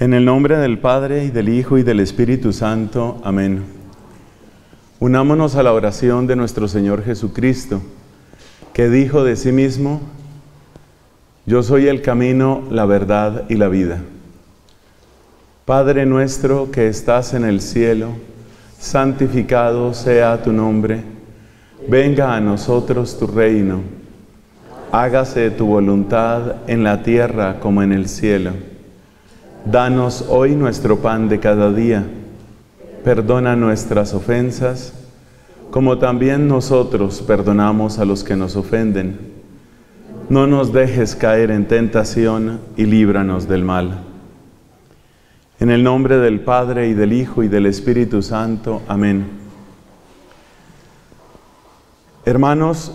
En el nombre del Padre, y del Hijo, y del Espíritu Santo. Amén. Unámonos a la oración de nuestro Señor Jesucristo, que dijo de sí mismo: yo soy el camino, la verdad y la vida. Padre nuestro que estás en el cielo, santificado sea tu nombre. Venga a nosotros tu reino. Hágase tu voluntad en la tierra como en el cielo. Danos hoy nuestro pan de cada día. Perdona nuestras ofensas, como también nosotros perdonamos a los que nos ofenden. No nos dejes caer en tentación y líbranos del mal. En el nombre del Padre, y del Hijo, y del Espíritu Santo. Amén. Hermanos,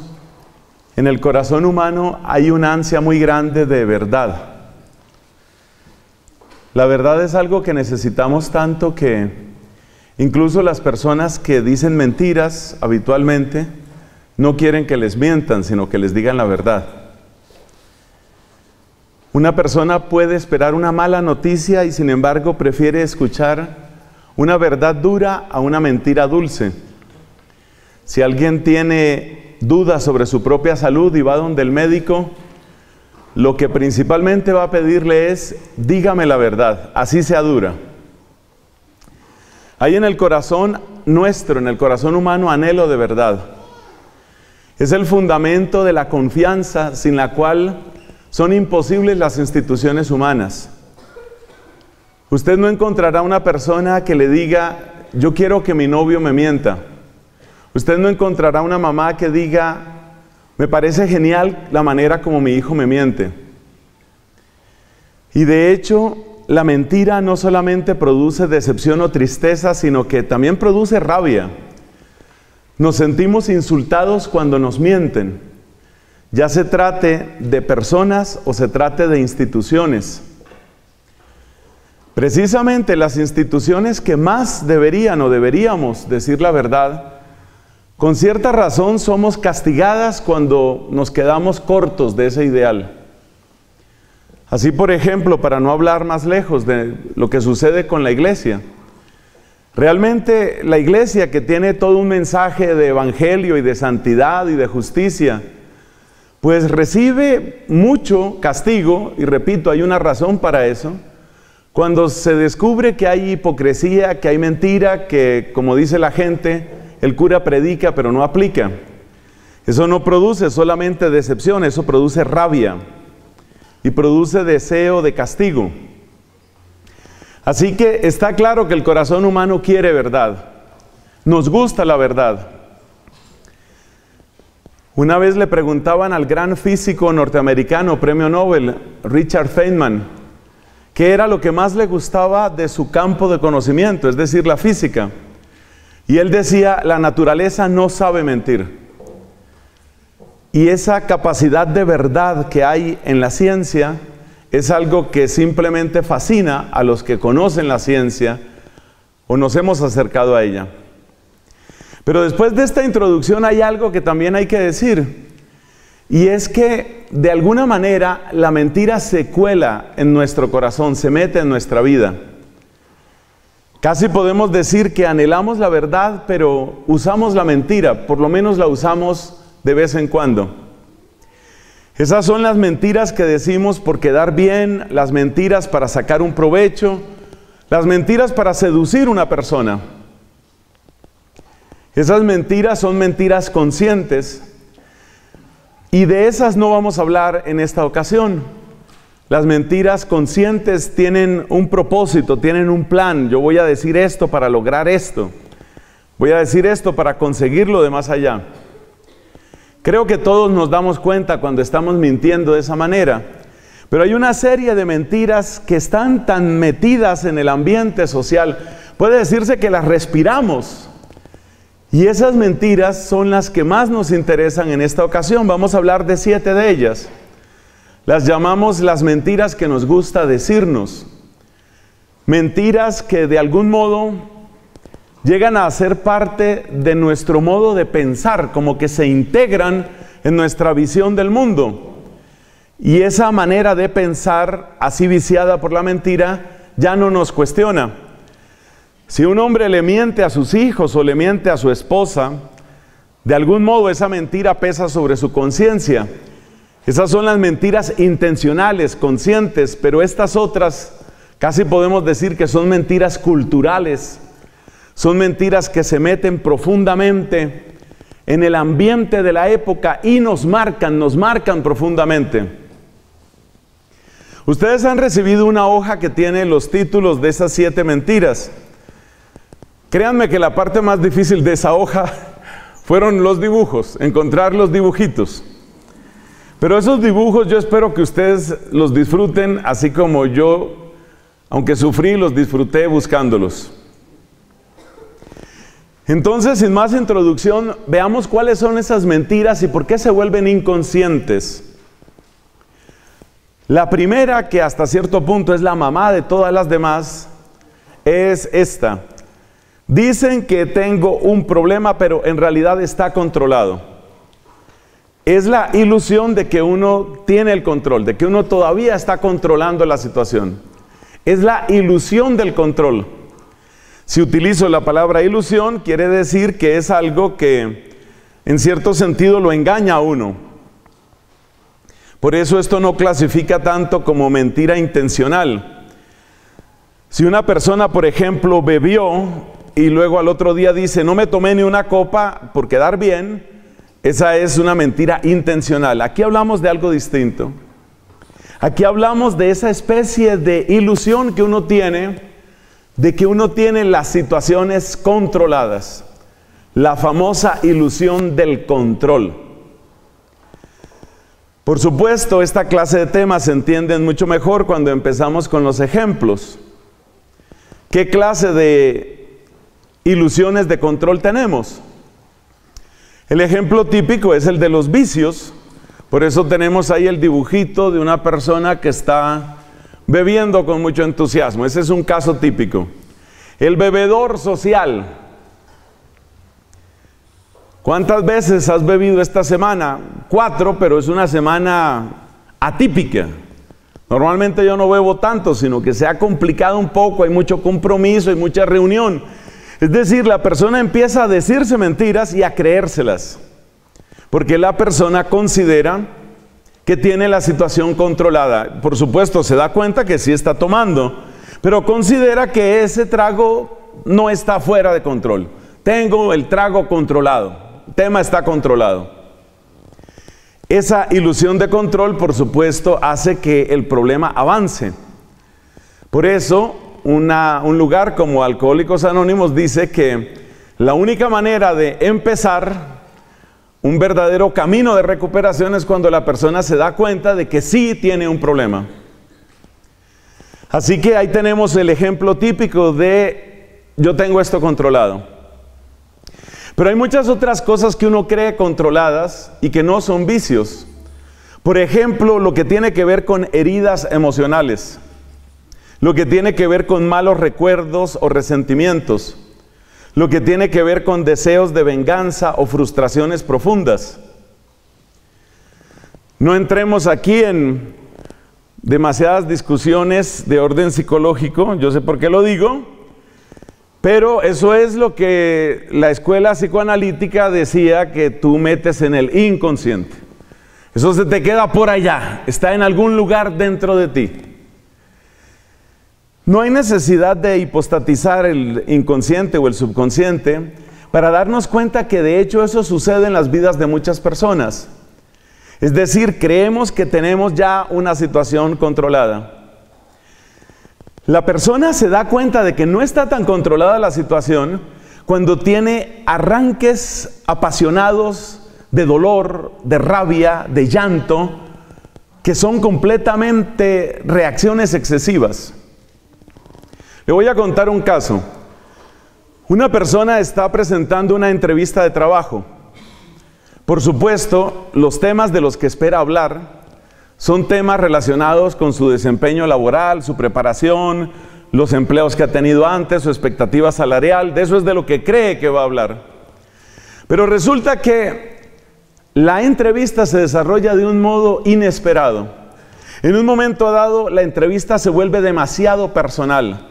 en el corazón humano hay una ansia muy grande de verdad. La verdad es algo que necesitamos tanto que incluso las personas que dicen mentiras habitualmente no quieren que les mientan, sino que les digan la verdad. Una persona puede esperar una mala noticia y sin embargo prefiere escuchar una verdad dura a una mentira dulce. Si alguien tiene dudas sobre su propia salud y va donde el médico, lo que principalmente va a pedirle es: dígame la verdad, así sea dura. Hay en el corazón nuestro, en el corazón humano, anhelo de verdad. Es el fundamento de la confianza sin la cual son imposibles las instituciones humanas. Usted no encontrará una persona que le diga: yo quiero que mi novio me mienta. Usted no encontrará una mamá que diga: me parece genial la manera como mi hijo me miente. Y de hecho, la mentira no solamente produce decepción o tristeza, sino que también produce rabia. Nos sentimos insultados cuando nos mienten, ya se trate de personas o se trate de instituciones. Precisamente las instituciones que más deberían o deberíamos decir la verdad, con cierta razón somos castigadas cuando nos quedamos cortos de ese ideal. Así, por ejemplo, para no hablar más lejos de lo que sucede con la Iglesia. Realmente la Iglesia, que tiene todo un mensaje de evangelio y de santidad y de justicia, pues recibe mucho castigo, y repito, hay una razón para eso, cuando se descubre que hay hipocresía, que hay mentira, que, como dice la gente, el cura predica pero no aplica. Eso no produce solamente decepción, eso produce rabia y produce deseo de castigo. Así que está claro que el corazón humano quiere verdad. Nos gusta la verdad. Una vez le preguntaban al gran físico norteamericano, premio Nobel, Richard Feynman, qué era lo que más le gustaba de su campo de conocimiento, es decir, la física. Y él decía: la naturaleza no sabe mentir. Y esa capacidad de verdad que hay en la ciencia es algo que simplemente fascina a los que conocen la ciencia o nos hemos acercado a ella. Pero después de esta introducción hay algo que también hay que decir, y es que de alguna manera la mentira se cuela en nuestro corazón, se mete en nuestra vida. Casi podemos decir que anhelamos la verdad, pero usamos la mentira, por lo menos la usamos de vez en cuando. Esas son las mentiras que decimos por quedar bien, las mentiras para sacar un provecho, las mentiras para seducir a una persona. Esas mentiras son mentiras conscientes, y de esas no vamos a hablar en esta ocasión. Las mentiras conscientes tienen un propósito, tienen un plan. Yo voy a decir esto para lograr esto. Voy a decir esto para conseguirlo de más allá. Creo que todos nos damos cuenta cuando estamos mintiendo de esa manera. Pero hay una serie de mentiras que están tan metidas en el ambiente social. Puede decirse que las respiramos. Y esas mentiras son las que más nos interesan en esta ocasión. Vamos a hablar de 7 de ellas. Las llamamos las mentiras que nos gusta decirnos. Mentiras que de algún modo llegan a ser parte de nuestro modo de pensar, como que se integran en nuestra visión del mundo. Y esa manera de pensar, así viciada por la mentira, ya no nos cuestiona. Si un hombre le miente a sus hijos o le miente a su esposa, de algún modo esa mentira pesa sobre su conciencia. Esas son las mentiras intencionales, conscientes, pero estas otras casi podemos decir que son mentiras culturales. Son mentiras que se meten profundamente en el ambiente de la época y nos marcan profundamente. Ustedes han recibido una hoja que tiene los títulos de esas 7 mentiras. Créanme que la parte más difícil de esa hoja fueron los dibujos, encontrar los dibujitos. Pero esos dibujos yo espero que ustedes los disfruten así como yo, aunque sufrí, los disfruté buscándolos. Entonces, sin más introducción, veamos cuáles son esas mentiras y por qué se vuelven inconscientes. La primera, que hasta cierto punto es la mamá de todas las demás, es esta. Dicen que tengo un problema, pero en realidad está controlado. Es la ilusión de que uno tiene el control, de que uno todavía está controlando la situación. Es la ilusión del control. Si utilizo la palabra ilusión, quiere decir que es algo que en cierto sentido lo engaña a uno. Por eso esto no clasifica tanto como mentira intencional. Si una persona, por ejemplo, bebió y luego al otro día dice, no me tomé ni una copa por quedar bien, esa es una mentira intencional. Aquí hablamos de algo distinto. Aquí hablamos de esa especie de ilusión que uno tiene, de que uno tiene las situaciones controladas, la famosa ilusión del control. Por supuesto, esta clase de temas se entienden mucho mejor cuando empezamos con los ejemplos. ¿Qué clase de ilusiones de control tenemos? El ejemplo típico es el de los vicios. Por eso tenemos ahí el dibujito de una persona que está bebiendo con mucho entusiasmo. Ese es un caso típico. El bebedor social. ¿Cuántas veces has bebido esta semana? 4, pero es una semana atípica. Normalmente yo no bebo tanto, sino que se ha complicado un poco, hay mucho compromiso, hay mucha reunión. Es decir, la persona empieza a decirse mentiras y a creérselas, porque la persona considera que tiene la situación controlada. Por supuesto, se da cuenta que sí está tomando, pero considera que ese trago no está fuera de control. Tengo el trago controlado, el tema está controlado. Esa ilusión de control, por supuesto, hace que el problema avance. Por eso, un lugar como Alcohólicos Anónimos dice que la única manera de empezar un verdadero camino de recuperación es cuando la persona se da cuenta de que sí tiene un problema. Así que ahí tenemos el ejemplo típico de yo tengo esto controlado. Pero hay muchas otras cosas que uno cree controladas y que no son vicios. Por ejemplo, lo que tiene que ver con heridas emocionales, lo que tiene que ver con malos recuerdos o resentimientos, lo que tiene que ver con deseos de venganza o frustraciones profundas. No entremos aquí en demasiadas discusiones de orden psicológico, yo sé por qué lo digo, pero eso es lo que la escuela psicoanalítica decía que tú metes en el inconsciente. Eso se te queda por allá, está en algún lugar dentro de ti. No hay necesidad de hipostatizar el inconsciente o el subconsciente para darnos cuenta que de hecho eso sucede en las vidas de muchas personas. Es decir, creemos que tenemos ya una situación controlada. La persona se da cuenta de que no está tan controlada la situación cuando tiene arranques apasionados de dolor, de rabia, de llanto, que son completamente reacciones excesivas. Le voy a contar un caso. Una persona está presentando una entrevista de trabajo. Por supuesto, los temas de los que espera hablar son temas relacionados con su desempeño laboral, su preparación, los empleos que ha tenido antes, su expectativa salarial. De eso es de lo que cree que va a hablar. Pero resulta que la entrevista se desarrolla de un modo inesperado. En un momento dado, la entrevista se vuelve demasiado personal.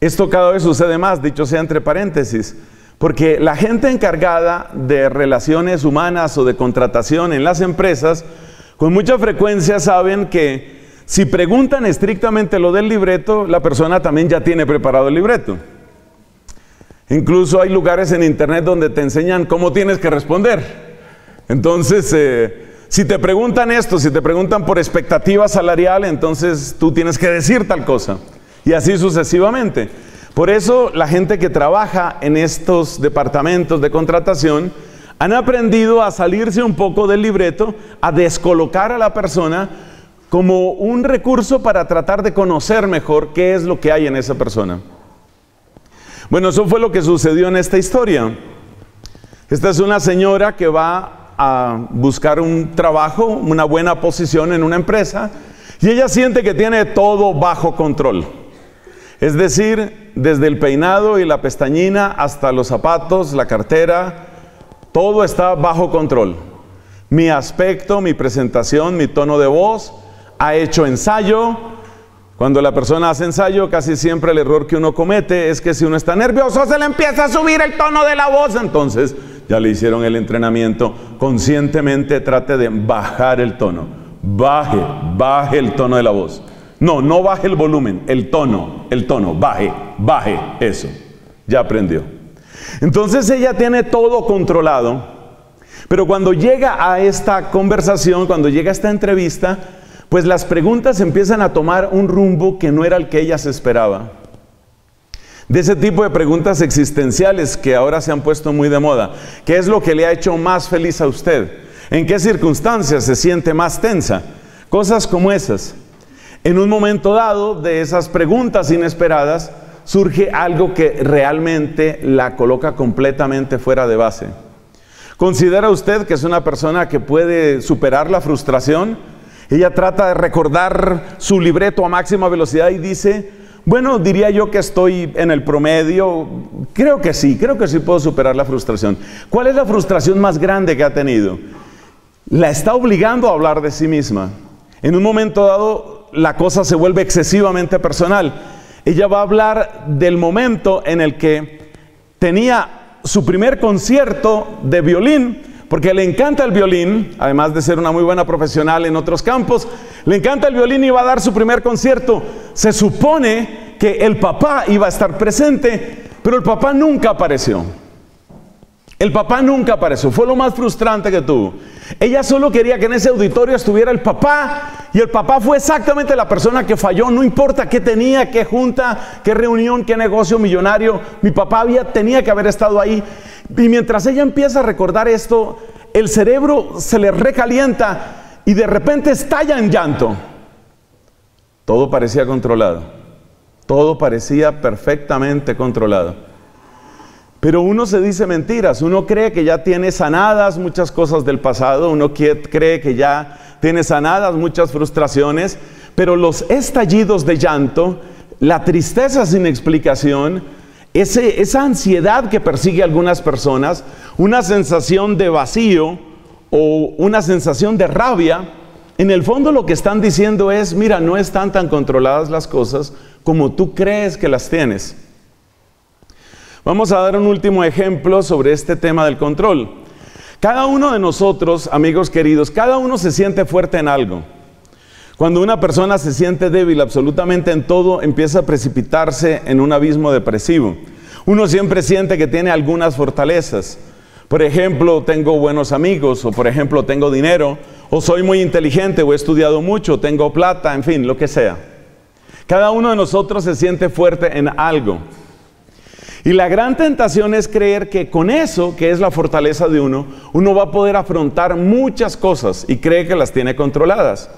Esto cada vez sucede más, dicho sea entre paréntesis, porque la gente encargada de relaciones humanas o de contratación en las empresas, con mucha frecuencia saben que si preguntan estrictamente lo del libreto, la persona también ya tiene preparado el libreto. Incluso hay lugares en internet donde te enseñan cómo tienes que responder. Entonces, si te preguntan esto, si te preguntan por expectativa salarial, entonces tú tienes que decir tal cosa. Y así sucesivamente. Por eso la gente que trabaja en estos departamentos de contratación han aprendido a salirse un poco del libreto, a descolocar a la persona como un recurso para tratar de conocer mejor qué es lo que hay en esa persona. Bueno, eso fue lo que sucedió en esta historia. Esta es una señora que va a buscar un trabajo, una buena posición en una empresa, y ella siente que tiene todo bajo control. Es decir, desde el peinado y la pestañina hasta los zapatos, la cartera, todo está bajo control. Mi aspecto, mi presentación, mi tono de voz, ha hecho ensayo. Cuando la persona hace ensayo, casi siempre el error que uno comete es que si uno está nervioso, se le empieza a subir el tono de la voz. Entonces, ya le hicieron el entrenamiento. Conscientemente trate de bajar el tono. Baje el tono de la voz. No baje el volumen, el tono, baje, eso. Ya aprendió. Entonces ella tiene todo controlado, pero cuando llega a esta conversación, cuando llega a esta entrevista, pues las preguntas empiezan a tomar un rumbo que no era el que ella se esperaba. De ese tipo de preguntas existenciales que ahora se han puesto muy de moda. ¿Qué es lo que le ha hecho más feliz a usted? ¿En qué circunstancias se siente más tensa? Cosas como esas. En un momento dado de esas preguntas inesperadas, surge algo que realmente la coloca completamente fuera de base. ¿Considera usted que es una persona que puede superar la frustración? Ella trata de recordar su libreto a máxima velocidad y dice, bueno, diría yo que estoy en el promedio, creo que sí puedo superar la frustración. ¿Cuál es la frustración más grande que ha tenido? La está obligando a hablar de sí misma. En un momento dado, la cosa se vuelve excesivamente personal. Ella va a hablar del momento en el que tenía su primer concierto de violín, porque le encanta el violín, además de ser una muy buena profesional en otros campos, le encanta el violín y va a dar su primer concierto. Se supone que el papá iba a estar presente, pero el papá nunca apareció. El papá nunca apareció, fue lo más frustrante que tuvo. Ella solo quería que en ese auditorio estuviera el papá, y el papá fue exactamente la persona que falló, no importa qué tenía, qué junta, qué reunión, qué negocio millonario, mi papá tenía que haber estado ahí. Y mientras ella empieza a recordar esto, el cerebro se le recalienta y de repente estalla en llanto. Todo parecía controlado, todo parecía perfectamente controlado. Pero uno se dice mentiras, uno cree que ya tiene sanadas muchas cosas del pasado, uno cree que ya tiene sanadas muchas frustraciones, pero los estallidos de llanto, la tristeza sin explicación, esa ansiedad que persigue a algunas personas, una sensación de vacío o una sensación de rabia, en el fondo lo que están diciendo es, mira, no están tan controladas las cosas como tú crees que las tienes. Vamos a dar un último ejemplo sobre este tema del control. Cada uno de nosotros, amigos queridos, cada uno se siente fuerte en algo. Cuando una persona se siente débil absolutamente en todo, empieza a precipitarse en un abismo depresivo. Uno siempre siente que tiene algunas fortalezas. Por ejemplo, tengo buenos amigos, o por ejemplo, tengo dinero, o soy muy inteligente, o he estudiado mucho, tengo plata, en fin, lo que sea. Cada uno de nosotros se siente fuerte en algo. Y la gran tentación es creer que con eso, que es la fortaleza de uno, uno va a poder afrontar muchas cosas y cree que las tiene controladas.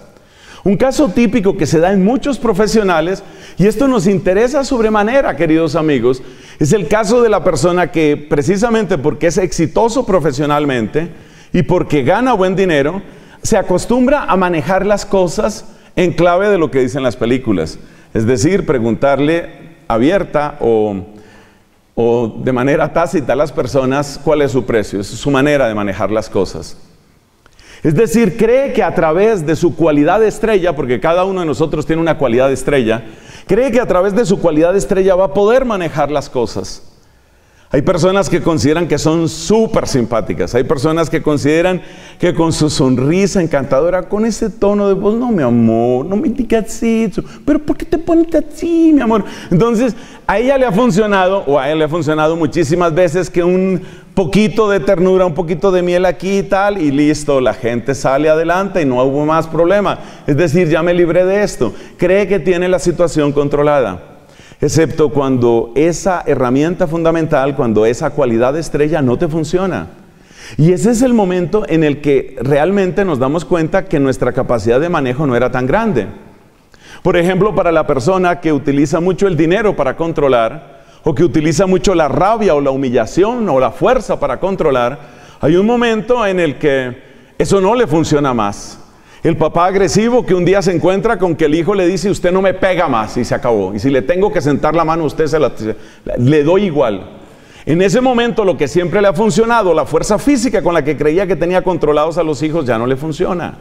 Un caso típico que se da en muchos profesionales, y esto nos interesa sobremanera, queridos amigos, es el caso de la persona que precisamente porque es exitoso profesionalmente y porque gana buen dinero, se acostumbra a manejar las cosas en clave de lo que dicen las películas. Es decir, preguntarle abierta o de manera tácita a las personas cuál es su precio, es su manera de manejar las cosas. Es decir, cree que a través de su cualidad de estrella, porque cada uno de nosotros tiene una cualidad de estrella, cree que a través de su cualidad de estrella va a poder manejar las cosas. Hay personas que consideran que son súper simpáticas, hay personas que consideran que con su sonrisa encantadora, con ese tono de voz, no mi amor, no me digas eso, pero ¿por qué te pones así, mi amor? Entonces, a ella le ha funcionado, o a él le ha funcionado muchísimas veces que un poquito de ternura, un poquito de miel aquí y tal, y listo, la gente sale adelante y no hubo más problema. Es decir, ya me libré de esto. Cree que tiene la situación controlada. Excepto cuando esa herramienta fundamental, cuando esa cualidad de estrella no te funciona. Y ese es el momento en el que realmente nos damos cuenta que nuestra capacidad de manejo no era tan grande. Por ejemplo, para la persona que utiliza mucho el dinero para controlar, o que utiliza mucho la rabia o la humillación o la fuerza para controlar, hay un momento en el que eso no le funciona más. El papá agresivo que un día se encuentra con que el hijo le dice, usted no me pega más, y se acabó. Y si le tengo que sentar la mano a usted, le doy igual. En ese momento lo que siempre le ha funcionado, la fuerza física con la que creía que tenía controlados a los hijos, ya no le funciona.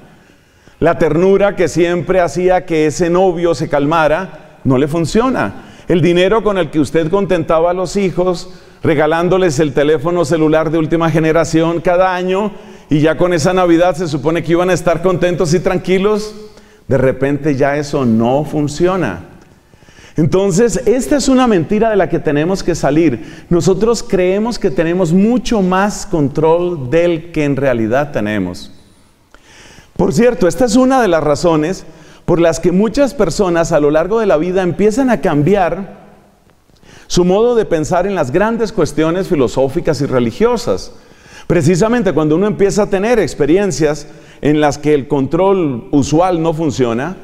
La ternura que siempre hacía que ese novio se calmara, no le funciona. El dinero con el que usted contentaba a los hijos, regalándoles el teléfono celular de última generación cada año, y ya con esa Navidad se supone que iban a estar contentos y tranquilos, de repente ya eso no funciona. Entonces, esta es una mentira de la que tenemos que salir. Nosotros creemos que tenemos mucho más control del que en realidad tenemos. Por cierto, esta es una de las razones por las que muchas personas a lo largo de la vida empiezan a cambiar su modo de pensar en las grandes cuestiones filosóficas y religiosas. Precisamente cuando uno empieza a tener experiencias en las que el control usual no funciona,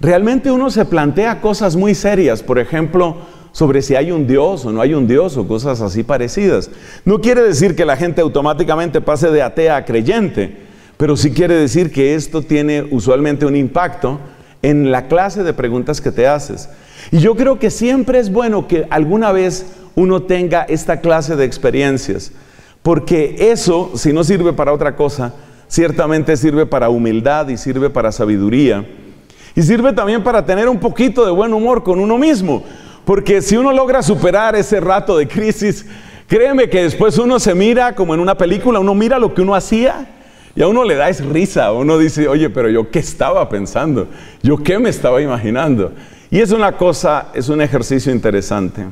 realmente uno se plantea cosas muy serias, por ejemplo, sobre si hay un Dios o no hay un Dios o cosas así parecidas. No quiere decir que la gente automáticamente pase de atea a creyente, pero sí quiere decir que esto tiene usualmente un impacto en la clase de preguntas que te haces. Y yo creo que siempre es bueno que alguna vez uno tenga esta clase de experiencias. Porque eso, si no sirve para otra cosa, ciertamente sirve para humildad y sirve para sabiduría. Y sirve también para tener un poquito de buen humor con uno mismo. Porque si uno logra superar ese rato de crisis, créeme que después uno se mira como en una película, uno mira lo que uno hacía y a uno le da es risa. Uno dice, oye, pero ¿yo qué estaba pensando? ¿Yo qué me estaba imaginando? Y es una cosa, es un ejercicio interesante.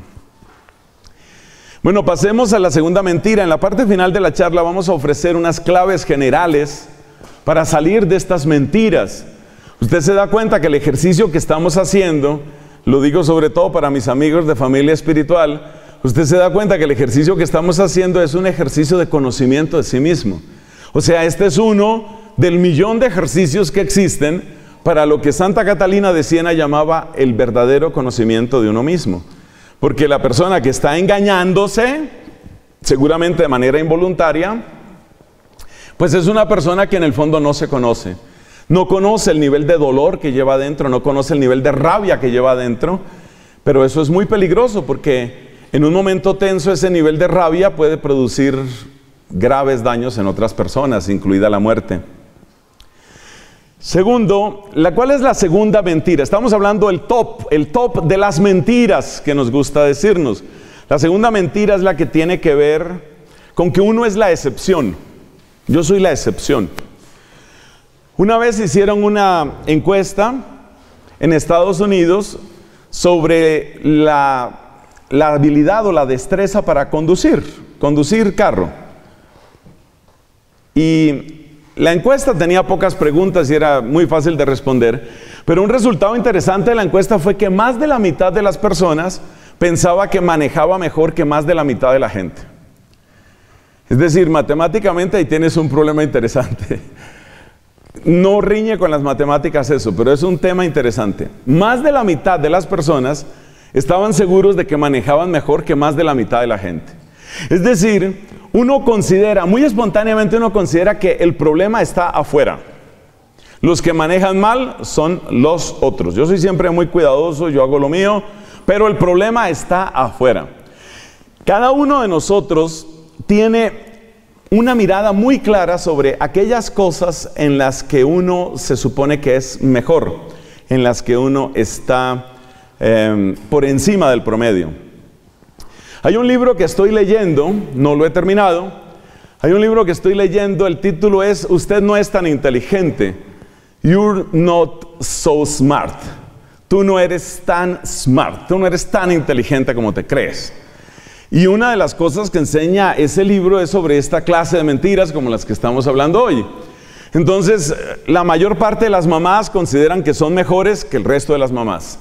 Bueno, pasemos a la segunda mentira. En la parte final de la charla vamos a ofrecer unas claves generales para salir de estas mentiras. Usted se da cuenta que el ejercicio que estamos haciendo, lo digo sobre todo para mis amigos de familia espiritual, usted se da cuenta que el ejercicio que estamos haciendo es un ejercicio de conocimiento de sí mismo. O sea, este es uno del millón de ejercicios que existen para lo que Santa Catalina de Siena llamaba el verdadero conocimiento de uno mismo. Porque la persona que está engañándose, seguramente de manera involuntaria, pues es una persona que en el fondo no se conoce. No conoce el nivel de dolor que lleva adentro, no conoce el nivel de rabia que lleva adentro. Pero eso es muy peligroso porque en un momento tenso ese nivel de rabia puede producir graves daños en otras personas, incluida la muerte. Segundo, ¿cuál es la segunda mentira? Estamos hablando del top de las mentiras que nos gusta decirnos. La segunda mentira es la que tiene que ver con que uno es la excepción. Yo soy la excepción. Una vez hicieron una encuesta en Estados Unidos sobre la habilidad o la destreza para conducir carro. Y la encuesta tenía pocas preguntas y era muy fácil de responder, pero un resultado interesante de la encuesta fue que más de la mitad de las personas pensaba que manejaba mejor que más de la mitad de la gente. Es decir, matemáticamente ahí tienes un problema interesante. No riñe con las matemáticas eso, pero es un tema interesante. Más de la mitad de las personas estaban seguros de que manejaban mejor que más de la mitad de la gente. Es decir, uno considera, muy espontáneamente uno considera que el problema está afuera. Los que manejan mal son los otros. Yo soy siempre muy cuidadoso, yo hago lo mío, pero el problema está afuera. Cada uno de nosotros tiene una mirada muy clara sobre aquellas cosas en las que uno se supone que es mejor, en las que uno está por encima del promedio. Hay un libro que estoy leyendo, no lo he terminado, hay un libro que estoy leyendo, el título es Usted no es tan inteligente, You're not so smart. Tú no eres tan smart, tú no eres tan inteligente como te crees. Y una de las cosas que enseña ese libro es sobre esta clase de mentiras como las que estamos hablando hoy. Entonces, la mayor parte de las mamás consideran que son mejores que el resto de las mamás.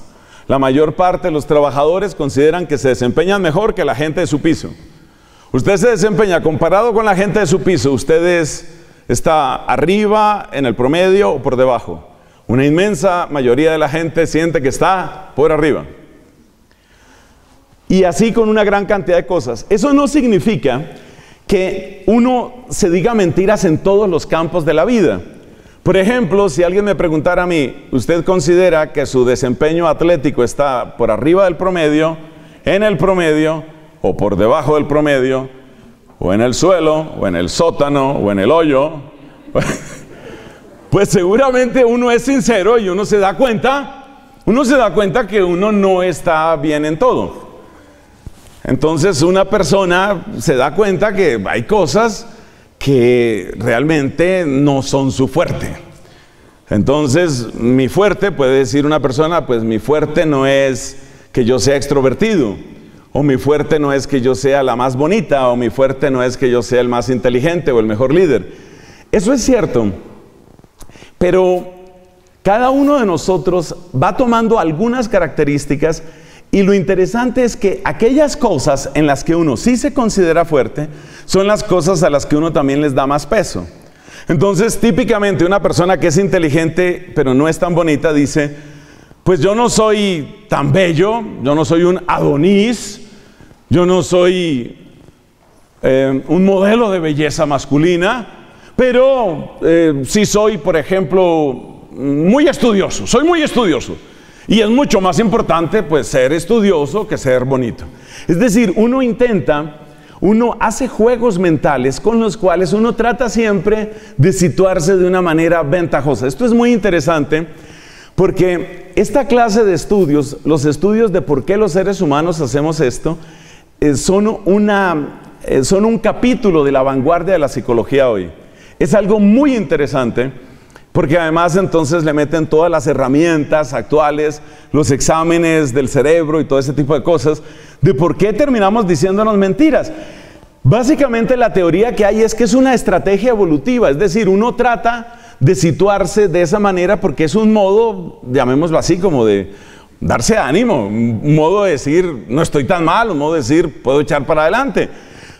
La mayor parte de los trabajadores consideran que se desempeñan mejor que la gente de su piso. Usted se desempeña comparado con la gente de su piso, usted está arriba en el promedio o por debajo. Una inmensa mayoría de la gente siente que está por arriba. Y así con una gran cantidad de cosas. Eso no significa que uno se diga mentiras en todos los campos de la vida. Por ejemplo, si alguien me preguntara a mí, ¿usted considera que su desempeño atlético está por arriba del promedio, en el promedio, o por debajo del promedio, o en el suelo, o en el sótano, o en el hoyo? Pues seguramente uno es sincero y uno se da cuenta que uno no está bien en todo. Entonces una persona se da cuenta que hay cosas que realmente no son su fuerte. Entonces, mi fuerte, puede decir una persona, pues mi fuerte no es que yo sea extrovertido, o mi fuerte no es que yo sea la más bonita, o mi fuerte no es que yo sea el más inteligente o el mejor líder. Eso es cierto, pero cada uno de nosotros va tomando algunas características y lo interesante es que aquellas cosas en las que uno sí se considera fuerte son las cosas a las que uno también les da más peso. Entonces, típicamente una persona que es inteligente pero no es tan bonita dice, pues yo no soy tan bello, yo no soy un Adonis, yo no soy un modelo de belleza masculina, pero sí soy, por ejemplo, muy estudioso, soy muy estudioso. Y es mucho más importante, pues, ser estudioso que ser bonito. Es decir, uno hace juegos mentales con los cuales uno trata siempre de situarse de una manera ventajosa. Esto es muy interesante porque esta clase de estudios, los estudios de por qué los seres humanos hacemos esto, son un capítulo de la vanguardia de la psicología hoy. Es algo muy interesante. Porque además entonces le meten todas las herramientas actuales, los exámenes del cerebro y todo ese tipo de cosas, de por qué terminamos diciéndonos mentiras. Básicamente la teoría que hay es que es una estrategia evolutiva, es decir, uno trata de situarse de esa manera porque es un modo, llamémoslo así, como de darse ánimo, un modo de decir, no estoy tan mal, un modo de decir, puedo echar para adelante.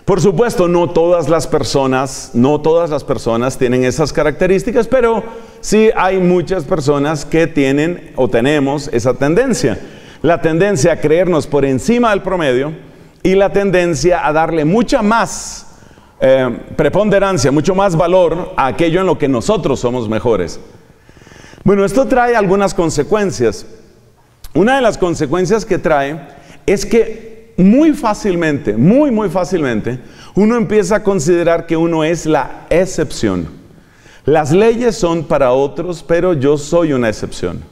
Por supuesto, no todas las personas tienen esas características, pero sí hay muchas personas que tienen o tenemos esa tendencia. La tendencia a creernos por encima del promedio y la tendencia a darle mucha más preponderancia, mucho más valor a aquello en lo que nosotros somos mejores. Bueno, esto trae algunas consecuencias. Una de las consecuencias que trae es que muy fácilmente, muy fácilmente, uno empieza a considerar que uno es la excepción. Las leyes son para otros, pero yo soy una excepción.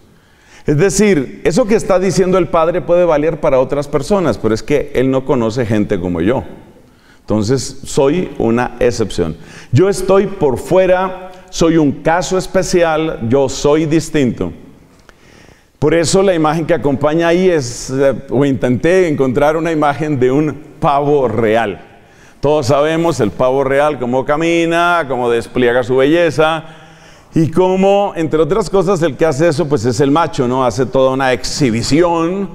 Es decir, eso que está diciendo el padre puede valer para otras personas, pero es que él no conoce gente como yo. Entonces, soy una excepción. Yo estoy por fuera, soy un caso especial, yo soy distinto. Por eso la imagen que acompaña ahí es, o intenté encontrar una imagen de un pavo real. Todos sabemos el pavo real, cómo camina, cómo despliega su belleza y cómo, entre otras cosas, el que hace eso pues es el macho, ¿no? Hace toda una exhibición,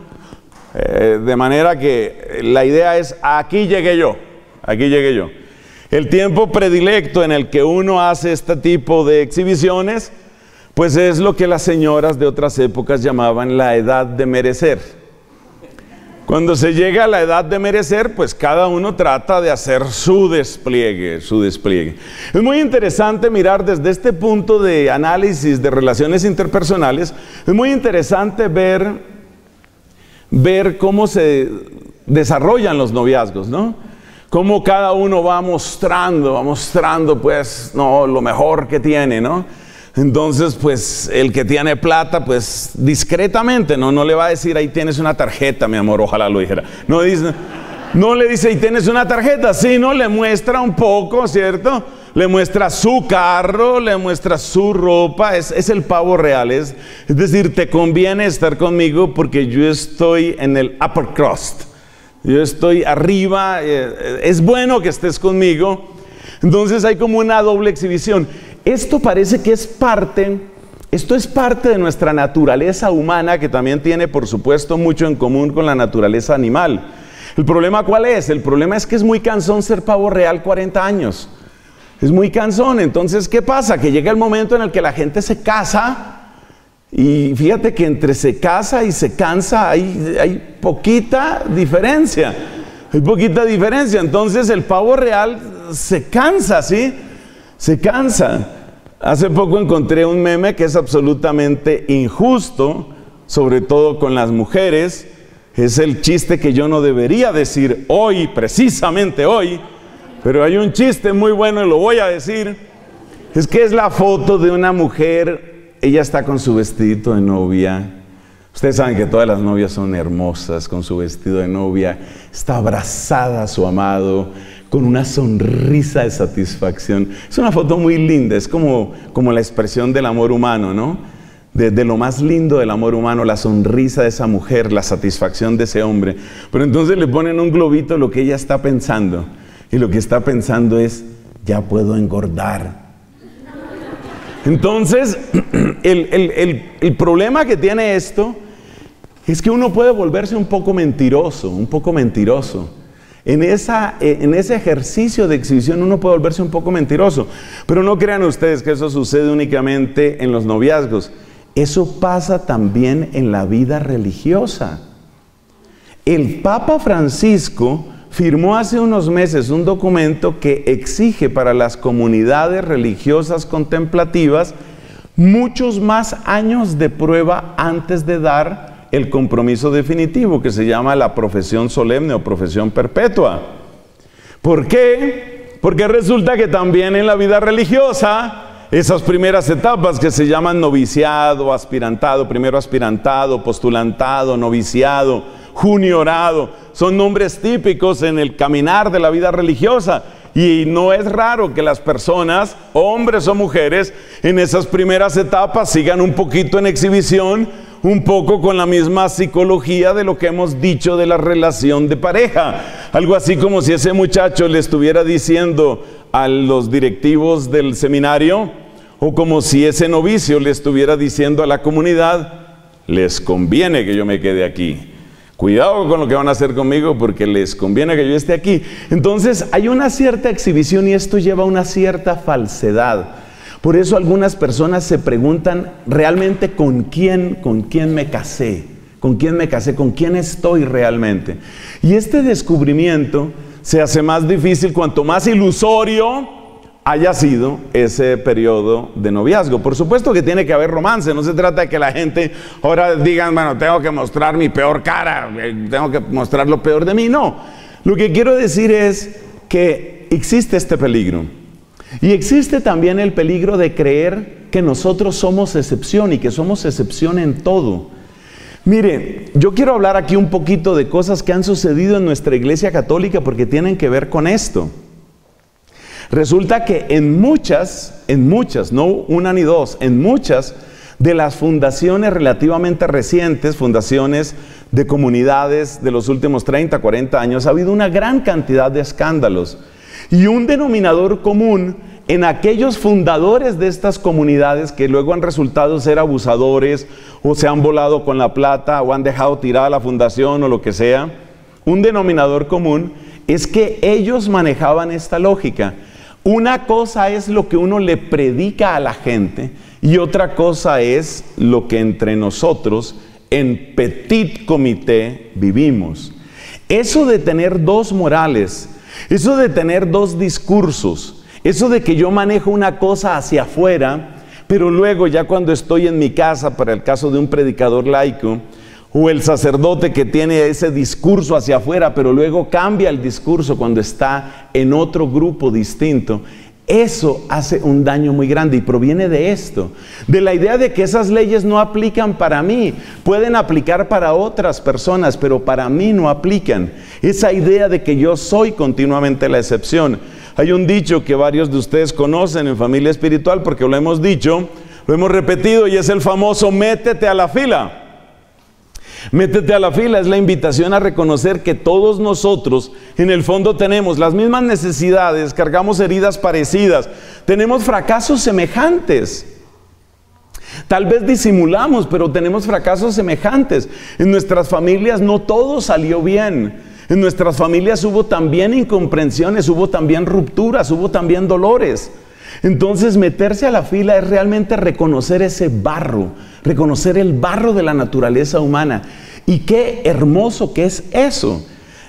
de manera que la idea es, aquí llegué yo, aquí llegué yo. El tiempo predilecto en el que uno hace este tipo de exhibiciones pues es lo que las señoras de otras épocas llamaban la edad de merecer. Cuando se llega a la edad de merecer, pues cada uno trata de hacer su despliegue, su despliegue. Es muy interesante mirar desde este punto de análisis de relaciones interpersonales, es muy interesante ver cómo se desarrollan los noviazgos, ¿no? cómo cada uno va mostrando pues, no, lo mejor que tiene, ¿no? Entonces, pues, el que tiene plata, pues, discretamente, no le va a decir, ahí tienes una tarjeta, mi amor, ojalá lo dijera. No dice, no le dice, ahí tienes una tarjeta, sino le muestra un poco, ¿cierto? Le muestra su carro, le muestra su ropa, es el pavo real, es decir, te conviene estar conmigo porque yo estoy en el upper crust, yo estoy arriba, es bueno que estés conmigo. Entonces hay como una doble exhibición. Esto parece que es parte, esto es parte de nuestra naturaleza humana, que también tiene, por supuesto, mucho en común con la naturaleza animal. ¿El problema cuál es? El problema es que es muy cansón ser pavo real 40 años. Es muy cansón. Entonces, ¿qué pasa? Que llega el momento en el que la gente se casa, y fíjate que entre se casa y se cansa hay poquita diferencia. Hay poquita diferencia. Entonces, el pavo real se cansa, ¿sí? Se cansa. Hace poco encontré un meme que es absolutamente injusto, sobre todo con las mujeres. Es el chiste que yo no debería decir hoy, precisamente hoy, pero hay un chiste muy bueno y lo voy a decir. Es que es la foto de una mujer, ella está con su vestidito de novia. Ustedes saben que todas las novias son hermosas, con su vestido de novia. Está abrazada a su amado, con una sonrisa de satisfacción. Es una foto muy linda, es como la expresión del amor humano, ¿no? De lo más lindo del amor humano, la sonrisa de esa mujer, la satisfacción de ese hombre. Pero entonces le ponen un globito lo que ella está pensando. Y lo que está pensando es, ya puedo engordar. Entonces, el problema que tiene esto es que uno puede volverse un poco mentiroso, En ese ejercicio de exhibición uno puede volverse un poco mentiroso. Pero no crean ustedes que eso sucede únicamente en los noviazgos. Eso pasa también en la vida religiosa. El Papa Francisco firmó hace unos meses un documento que exige para las comunidades religiosas contemplativas muchos más años de prueba antes de dar el compromiso definitivo, que se llama la profesión solemne o profesión perpetua. ¿Por qué? Porque resulta que también en la vida religiosa, esas primeras etapas que se llaman noviciado, aspirantado, primero aspirantado, postulantado, noviciado, juniorado, son nombres típicos en el caminar de la vida religiosa, y no es raro que las personas, hombres o mujeres, en esas primeras etapas sigan un poquito en exhibición, un poco con la misma psicología de lo que hemos dicho de la relación de pareja. Algo así como si ese muchacho le estuviera diciendo a los directivos del seminario, o como si ese novicio le estuviera diciendo a la comunidad, les conviene que yo me quede aquí. Cuidado con lo que van a hacer conmigo porque les conviene que yo esté aquí. Entonces hay una cierta exhibición y esto lleva a una cierta falsedad. Por eso algunas personas se preguntan realmente con quién me casé, con quién estoy realmente. Y este descubrimiento se hace más difícil cuanto más ilusorio haya sido ese periodo de noviazgo. Por supuesto que tiene que haber romance, no se trata de que la gente ahora digan, bueno, tengo que mostrar mi peor cara, tengo que mostrar lo peor de mí, no. Lo que quiero decir es que existe este peligro. Y existe también el peligro de creer que nosotros somos excepción y que somos excepción en todo. Mire, yo quiero hablar aquí un poquito de cosas que han sucedido en nuestra Iglesia Católica porque tienen que ver con esto. Resulta que en muchas, no una ni dos, en muchas de las fundaciones relativamente recientes, fundaciones de comunidades de los últimos 30, 40 años, ha habido una gran cantidad de escándalos. Y un denominador común en aquellos fundadores de estas comunidades que luego han resultado ser abusadores, o se han volado con la plata, o han dejado tirada la fundación, o lo que sea, un denominador común es que ellos manejaban esta lógica. Una cosa es lo que uno le predica a la gente y otra cosa es lo que entre nosotros en petit comité vivimos. Eso de tener dos morales, eso de tener dos discursos, eso de que yo manejo una cosa hacia afuera, pero luego ya cuando estoy en mi casa, para el caso de un predicador laico, O el sacerdote que tiene ese discurso hacia afuera, pero luego cambia el discurso cuando está en otro grupo distinto. Eso hace un daño muy grande y proviene de esto, de la idea de que esas leyes no aplican para mí. Pueden aplicar para otras personas, pero para mí no aplican. Esa idea de que yo soy continuamente la excepción. Hay un dicho que varios de ustedes conocen en Familia Espiritual porque lo hemos dicho, lo hemos repetido, y es el famoso métete a la fila. Métete a la fila es la invitación a reconocer que todos nosotros en el fondo tenemos las mismas necesidades, cargamos heridas parecidas, tenemos fracasos semejantes. Tal vez disimulamos, pero tenemos fracasos semejantes. En nuestras familias no todo salió bien. En nuestras familias hubo también incomprensiones, hubo también rupturas, hubo también dolores. Entonces, meterse a la fila es realmente reconocer ese barro, reconocer el barro de la naturaleza humana. Y qué hermoso que es eso.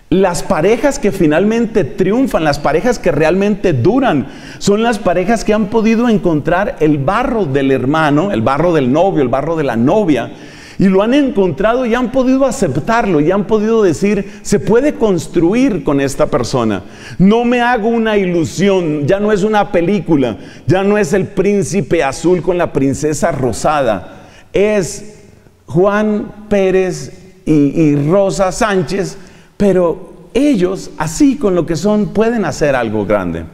Las parejas que finalmente triunfan, las parejas que realmente duran, son las parejas que han podido encontrar el barro del hermano, el barro del novio, el barro de la novia, y lo han encontrado y han podido aceptarlo y han podido decir, se puede construir con esta persona. No me hago una ilusión, ya no es una película, ya no es el príncipe azul con la princesa rosada. Es Juan Pérez y Rosa Sánchez, pero ellos así con lo que son pueden hacer algo grande.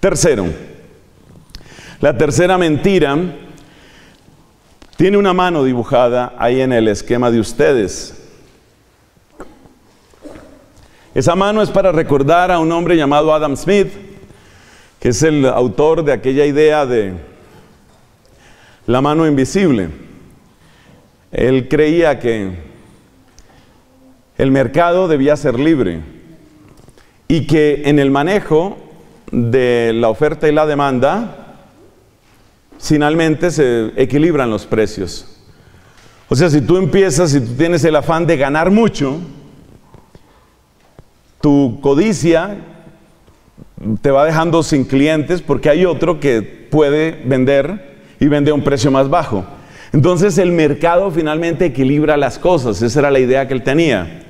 Tercero, la tercera mentira tiene una mano dibujada ahí en el esquema de ustedes. Esa mano es para recordar a un hombre llamado Adam Smith, que es el autor de aquella idea de la mano invisible. Él creía que el mercado debía ser libre y que en el manejo de la oferta y la demanda, finalmente se equilibran los precios. O sea, si tú empiezas, si tú tienes el afán de ganar mucho, tu codicia te va dejando sin clientes porque hay otro que puede vender y vende a un precio más bajo. Entonces el mercado finalmente equilibra las cosas. Esa era la idea que él tenía.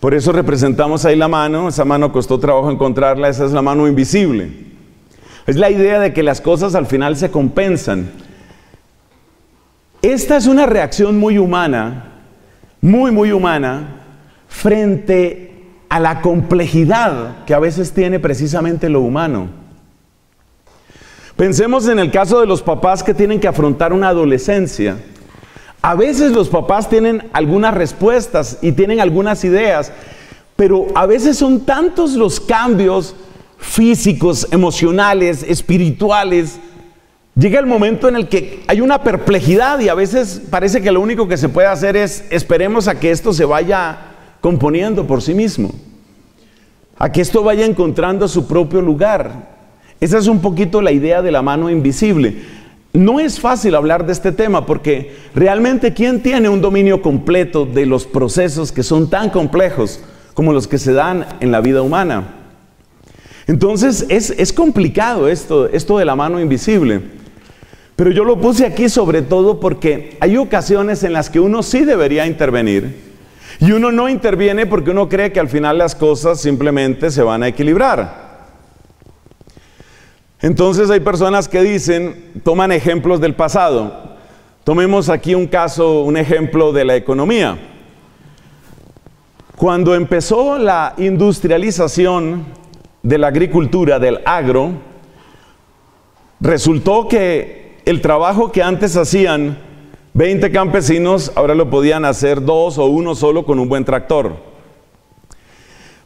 Por eso representamos ahí la mano. Esa mano costó trabajo encontrarla. Esa es la mano invisible. Es la idea de que las cosas al final se compensan. Esta es una reacción muy humana, muy humana, frente a la complejidad que a veces tiene precisamente lo humano. Pensemos en el caso de los papás que tienen que afrontar una adolescencia. A veces los papás tienen algunas respuestas y tienen algunas ideas, pero a veces son tantos los cambios físicos, emocionales, espirituales. Llega el momento en el que hay una perplejidad y a veces parece que lo único que se puede hacer es esperemos a que esto se vaya componiendo por sí mismo, a que esto vaya encontrando su propio lugar. Esa es un poquito la idea de la mano invisible. No es fácil hablar de este tema porque realmente ¿quién tiene un dominio completo de los procesos que son tan complejos como los que se dan en la vida humana? Entonces es complicado esto de la mano invisible, pero yo lo puse aquí sobre todo porque hay ocasiones en las que uno sí debería intervenir y uno no interviene porque uno cree que al final las cosas simplemente se van a equilibrar. Entonces hay personas que dicen, toman ejemplos del pasado. Tomemos aquí un caso, un ejemplo de la economía. Cuando empezó la industrialización de la agricultura, del agro, resultó que el trabajo que antes hacían 20 campesinos, ahora lo podían hacer 2 o 1 solo con un buen tractor.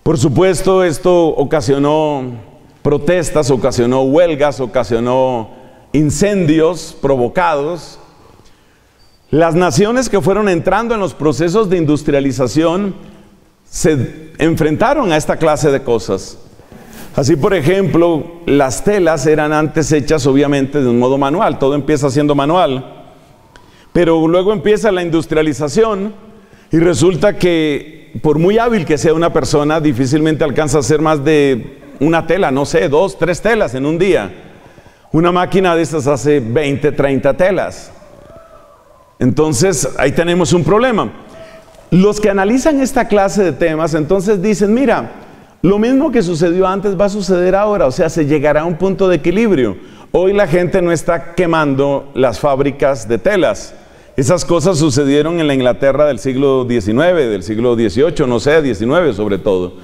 Por supuesto, esto ocasionó protestas, ocasionó huelgas, ocasionó incendios provocados. Las naciones que fueron entrando en los procesos de industrialización se enfrentaron a esta clase de cosas. Así, por ejemplo, las telas eran antes hechas obviamente de un modo manual, todo empieza siendo manual, pero luego empieza la industrialización y resulta que por muy hábil que sea una persona, difícilmente alcanza a hacer más de una tela, no sé, 2, 3 telas en un día. Una máquina de estas hace 20, 30 telas. Entonces, ahí tenemos un problema. Los que analizan esta clase de temas, entonces dicen, mira, lo mismo que sucedió antes va a suceder ahora, o sea, se llegará a un punto de equilibrio. Hoy la gente no está quemando las fábricas de telas. Esas cosas sucedieron en la Inglaterra del siglo XIX, del siglo XVIII, no sé, XIX sobre todo.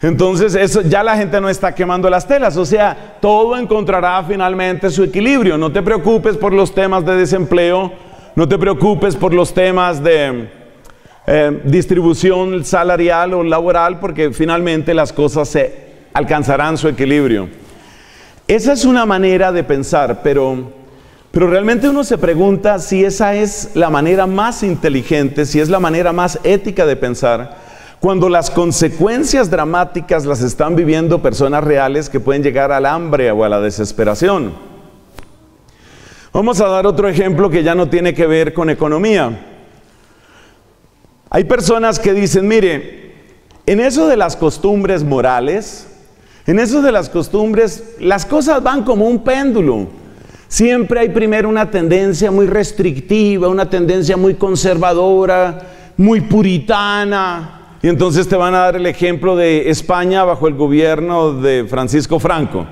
Entonces, eso, ya la gente no está quemando las telas, o sea, todo encontrará finalmente su equilibrio. No te preocupes por los temas de desempleo, no te preocupes por los temas de distribución salarial o laboral, porque finalmente las cosas se alcanzarán su equilibrio. Esa es una manera de pensar, pero realmente uno se pregunta si esa es la manera más inteligente, si es la manera más ética de pensar, cuando las consecuencias dramáticas las están viviendo personas reales que pueden llegar al hambre o a la desesperación. Vamos a dar otro ejemplo que ya no tiene que ver con economía. Hay personas que dicen, mire, en eso de las costumbres morales, en eso de las costumbres, las cosas van como un péndulo. Siempre hay primero una tendencia muy restrictiva, una tendencia muy conservadora, muy puritana. Y entonces te van a dar el ejemplo de España bajo el gobierno de Francisco Franco.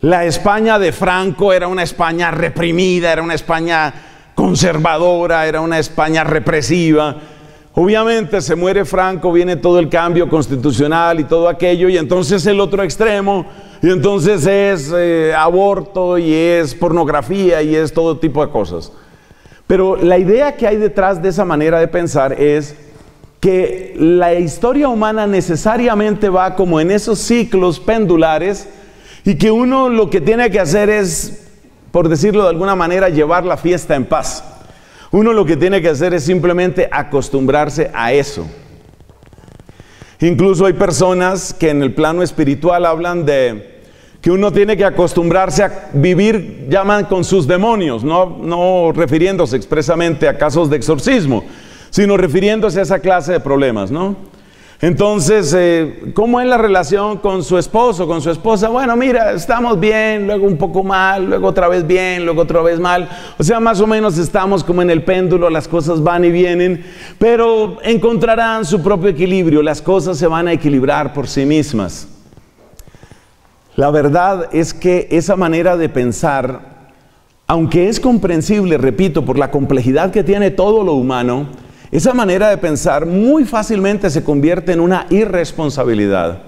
La España de Franco era una España reprimida, era una España conservadora, era una España represiva. Obviamente se muere Franco, viene todo el cambio constitucional y todo aquello, y entonces el otro extremo, y entonces es aborto, y es pornografía, y es todo tipo de cosas. Pero la idea que hay detrás de esa manera de pensar es que la historia humana necesariamente va como en esos ciclos pendulares, y que uno lo que tiene que hacer es, por decirlo de alguna manera, llevar la fiesta en paz. Uno lo que tiene que hacer es simplemente acostumbrarse a eso. Incluso hay personas que en el plano espiritual hablan de que uno tiene que acostumbrarse a vivir, llaman, con sus demonios, no refiriéndose expresamente a casos de exorcismo, sino refiriéndose a esa clase de problemas, ¿no? Entonces, ¿cómo es la relación con su esposo, con su esposa? Bueno, mira, estamos bien, luego un poco mal, luego otra vez bien, luego otra vez mal. O sea, más o menos estamos como en el péndulo, las cosas van y vienen, pero encontrarán su propio equilibrio, las cosas se van a equilibrar por sí mismas. La verdad es que esa manera de pensar, aunque es comprensible, repito, por la complejidad que tiene todo lo humano, esa manera de pensar muy fácilmente se convierte en una irresponsabilidad.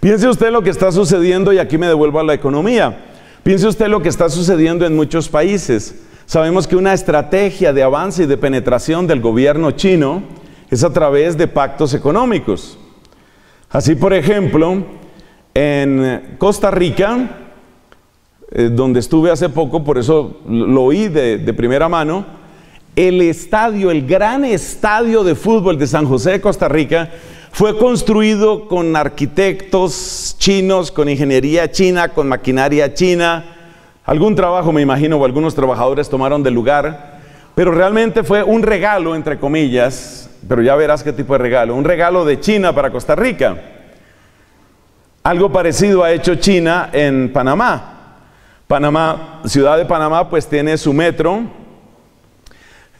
Piense usted lo que está sucediendo, y aquí me devuelvo a la economía. Piense usted lo que está sucediendo en muchos países. Sabemos que una estrategia de avance y de penetración del gobierno chino es a través de pactos económicos. Así, por ejemplo, en Costa Rica, donde estuve hace poco, por eso lo oí de primera mano, el estadio, el gran estadio de fútbol de San José de Costa Rica, fue construido con arquitectos chinos, con ingeniería china, con maquinaria china. Algún trabajo, me imagino, o algunos trabajadores tomaron del lugar, pero realmente fue un regalo, entre comillas, pero ya verás qué tipo de regalo, un regalo de China para Costa Rica. Algo parecido ha hecho China en Panamá. Panamá, Ciudad de Panamá, pues tiene su metro.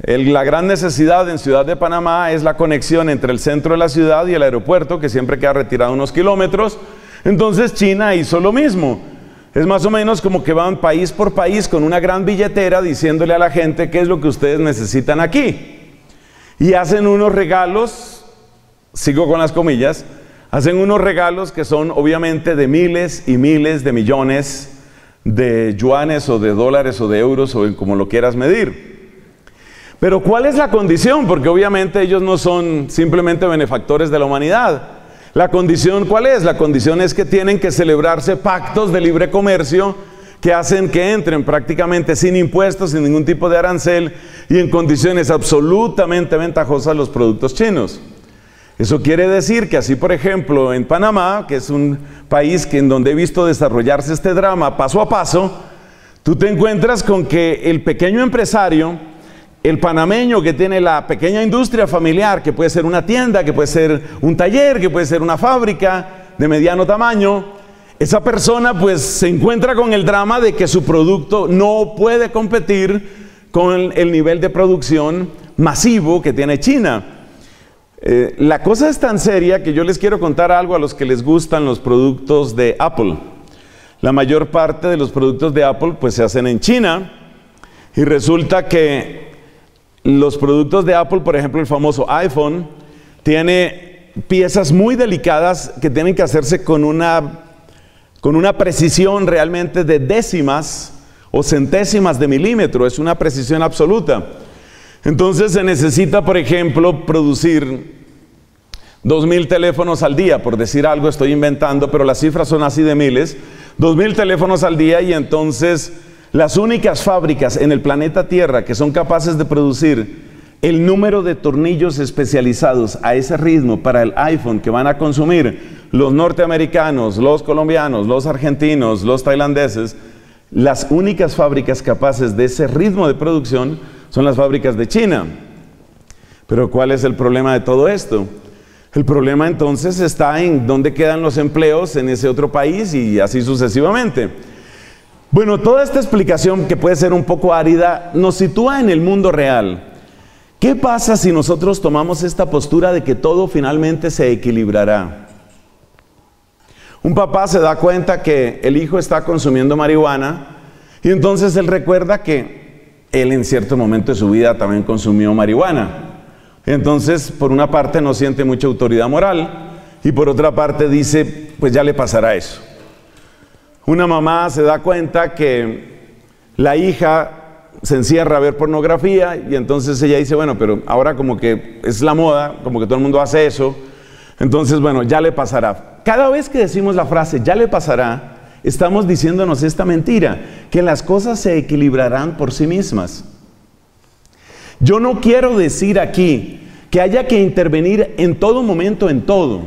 La gran necesidad en Ciudad de Panamá es la conexión entre el centro de la ciudad y el aeropuerto, que siempre queda retirado unos kilómetros. Entonces China hizo lo mismo. Es más o menos como que van país por país con una gran billetera diciéndole a la gente qué es lo que ustedes necesitan aquí. Y hacen unos regalos, sigo con las comillas, hacen unos regalos que son obviamente de miles y miles de millones de yuanes o de dólares o de euros o como lo quieras medir. Pero ¿cuál es la condición? Porque obviamente ellos no son simplemente benefactores de la humanidad. ¿La condición cuál es? La condición es que tienen que celebrarse pactos de libre comercio que hacen que entren prácticamente sin impuestos, sin ningún tipo de arancel y en condiciones absolutamente ventajosas los productos chinos. Eso quiere decir que así, por ejemplo, en Panamá, que es un país en donde he visto desarrollarse este drama paso a paso, tú te encuentras con que el pequeño empresario, el panameño que tiene la pequeña industria familiar, que puede ser una tienda, que puede ser un taller, que puede ser una fábrica de mediano tamaño, esa persona pues se encuentra con el drama de que su producto no puede competir con el nivel de producción masivo que tiene China. La cosa es tan seria que yo les quiero contar algo a los que les gustan los productos de Apple. La mayor parte de los productos de Apple pues se hacen en China, y resulta que los productos de Apple, por ejemplo el famoso iPhone, tiene piezas muy delicadas que tienen que hacerse con una precisión realmente de décimas o centésimas de milímetro, es una precisión absoluta. Entonces se necesita, por ejemplo, producir 2000 teléfonos al día, por decir algo, estoy inventando, pero las cifras son así de miles, 2000 teléfonos al día, y entonces las únicas fábricas en el planeta Tierra que son capaces de producir el número de tornillos especializados a ese ritmo para el iPhone que van a consumir los norteamericanos, los colombianos, los argentinos, los tailandeses, las únicas fábricas capaces de ese ritmo de producción son las fábricas de China. Pero ¿cuál es el problema de todo esto? El problema entonces está en dónde quedan los empleos en ese otro país y así sucesivamente. Bueno, toda esta explicación, que puede ser un poco árida, nos sitúa en el mundo real. ¿Qué pasa si nosotros tomamos esta postura de que todo finalmente se equilibrará? Un papá se da cuenta que el hijo está consumiendo marihuana y entonces él recuerda que él en cierto momento de su vida también consumió marihuana. Entonces, por una parte no siente mucha autoridad moral y por otra parte dice, pues ya le pasará eso. Una mamá se da cuenta que la hija se encierra a ver pornografía y entonces ella dice, bueno, pero ahora como que es la moda, como que todo el mundo hace eso, entonces bueno, ya le pasará. Cada vez que decimos la frase, ya le pasará, estamos diciéndonos esta mentira, que las cosas se equilibrarán por sí mismas. Yo no quiero decir aquí que haya que intervenir en todo momento, en todo.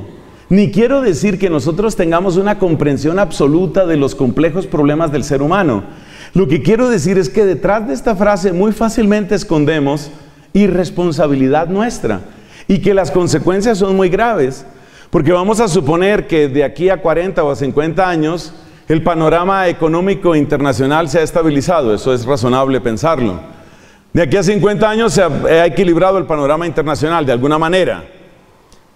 Ni quiero decir que nosotros tengamos una comprensión absoluta de los complejos problemas del ser humano. Lo que quiero decir es que detrás de esta frase muy fácilmente escondemos irresponsabilidad nuestra y que las consecuencias son muy graves, porque vamos a suponer que de aquí a 40 o a 50 años el panorama económico internacional se ha estabilizado, eso es razonable pensarlo. De aquí a 50 años se ha equilibrado el panorama internacional de alguna manera.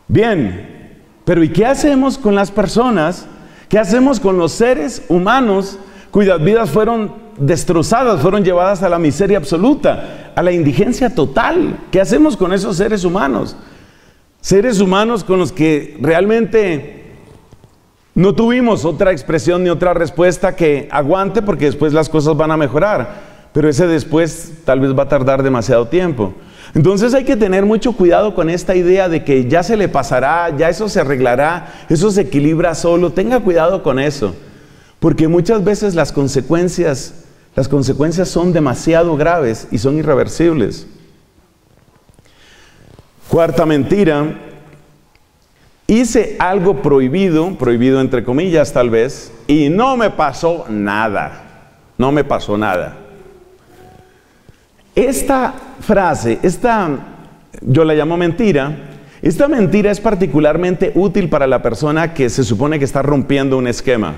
Bien, pero ¿y qué hacemos con las personas? ¿Qué hacemos con los seres humanos cuyas vidas fueron destrozadas, fueron llevadas a la miseria absoluta, a la indigencia total? ¿Qué hacemos con esos seres humanos? Seres humanos con los que realmente no tuvimos otra expresión ni otra respuesta que aguante porque después las cosas van a mejorar. Pero ese después tal vez va a tardar demasiado tiempo. Entonces hay que tener mucho cuidado con esta idea de que ya se le pasará, ya eso se arreglará, eso se equilibra solo. Tenga cuidado con eso, porque muchas veces las consecuencias son demasiado graves y son irreversibles. Cuarta mentira: hice algo prohibido, prohibido entre comillas tal vez, y no me pasó nada, no me pasó nada. Esta frase, yo la llamo mentira, esta mentira es particularmente útil para la persona que se supone que está rompiendo un esquema.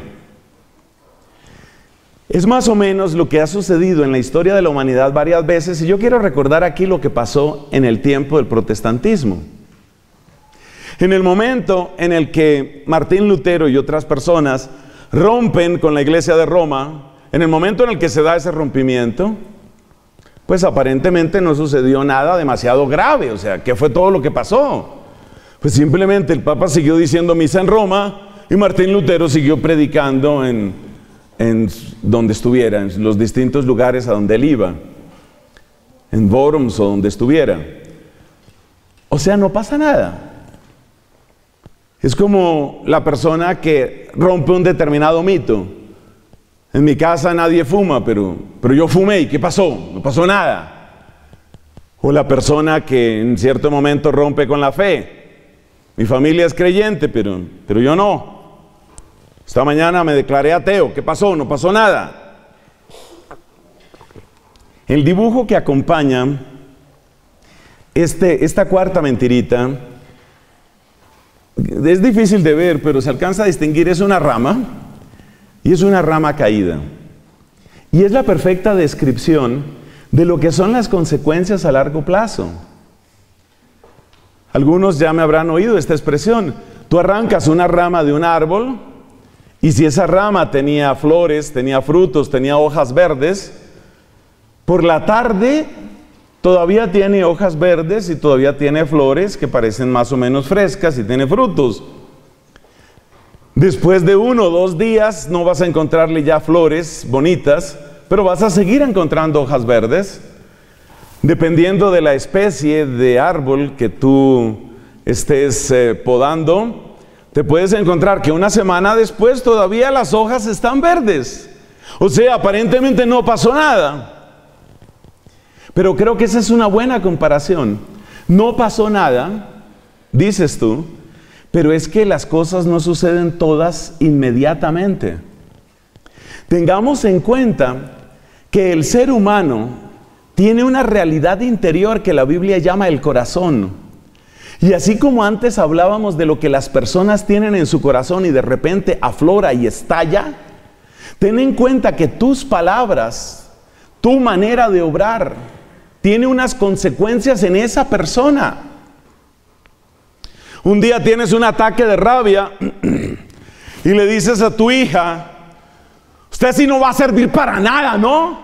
Es más o menos lo que ha sucedido en la historia de la humanidad varias veces, y yo quiero recordar aquí lo que pasó en el tiempo del protestantismo. En el momento en el que Martín Lutero y otras personas rompen con la Iglesia de Roma, en el momento en el que se da ese rompimiento, pues aparentemente no sucedió nada demasiado grave. O sea, ¿qué fue todo lo que pasó? Pues simplemente el Papa siguió diciendo misa en Roma y Martín Lutero siguió predicando en donde estuviera, en los distintos lugares a donde él iba, en Worms o donde estuviera. O sea, no pasa nada. Es como la persona que rompe un determinado mito. En mi casa nadie fuma, pero yo fumé, ¿y qué pasó? No pasó nada. O la persona que en cierto momento rompe con la fe. Mi familia es creyente, pero yo no. Esta mañana me declaré ateo, ¿qué pasó? No pasó nada. El dibujo que acompaña esta cuarta mentirita es difícil de ver, pero se alcanza a distinguir, es una rama. Y es una rama caída. Y es la perfecta descripción de lo que son las consecuencias a largo plazo. Algunos ya me habrán oído esta expresión. Tú arrancas una rama de un árbol y si esa rama tenía flores, tenía frutos, tenía hojas verdes, por la tarde todavía tiene hojas verdes y todavía tiene flores que parecen más o menos frescas y tiene frutos. Después de 1 o 2 días no vas a encontrarle ya flores bonitas, pero vas a seguir encontrando hojas verdes. Dependiendo de la especie de árbol que tú estés podando, te puedes encontrar que una semana después todavía las hojas están verdes. O sea, aparentemente no pasó nada. Pero creo que esa es una buena comparación. No pasó nada, dices tú, pero es que las cosas no suceden todas inmediatamente. Tengamos en cuenta que el ser humano tiene una realidad interior que la Biblia llama el corazón. Y así como antes hablábamos de lo que las personas tienen en su corazón y de repente aflora y estalla, ten en cuenta que tus palabras, tu manera de obrar, tiene unas consecuencias en esa persona. Un día tienes un ataque de rabia y le dices a tu hija, usted sí no va a servir para nada, ¿no?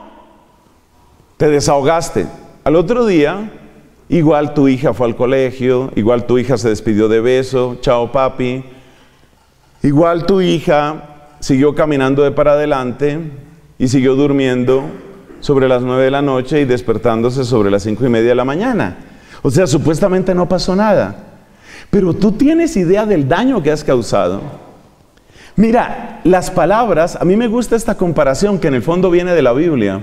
Te desahogaste. Al otro día, igual tu hija fue al colegio, igual tu hija se despidió de beso, chao papi, igual tu hija siguió caminando de para adelante y siguió durmiendo sobre las 9 de la noche y despertándose sobre las 5:30 de la mañana. O sea, supuestamente no pasó nada. Pero tú tienes idea del daño que has causado. Mira, las palabras, a mí me gusta esta comparación que en el fondo viene de la Biblia.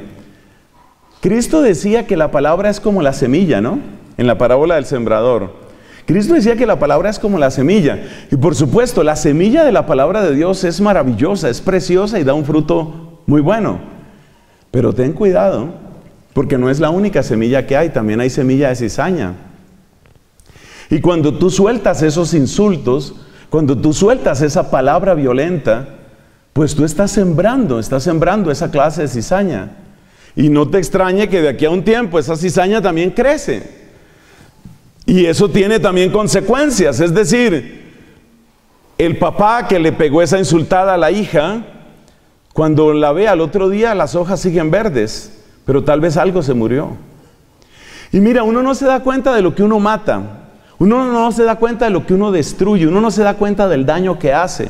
Cristo decía que la palabra es como la semilla, ¿no? En la parábola del sembrador. Cristo decía que la palabra es como la semilla. Y por supuesto, la semilla de la palabra de Dios es maravillosa, es preciosa y da un fruto muy bueno. Pero ten cuidado, porque no es la única semilla que hay, también hay semilla de cizaña. Y cuando tú sueltas esos insultos, cuando tú sueltas esa palabra violenta, pues tú estás sembrando esa clase de cizaña. Y no te extrañe que de aquí a un tiempo esa cizaña también crece. Y eso tiene también consecuencias. Es decir, el papá que le pegó esa insultada a la hija, cuando la ve al otro día, las hojas siguen verdes, pero tal vez algo se murió. Y mira, uno no se da cuenta de lo que uno mata. Uno no se da cuenta de lo que uno destruye. Uno no se da cuenta del daño que hace.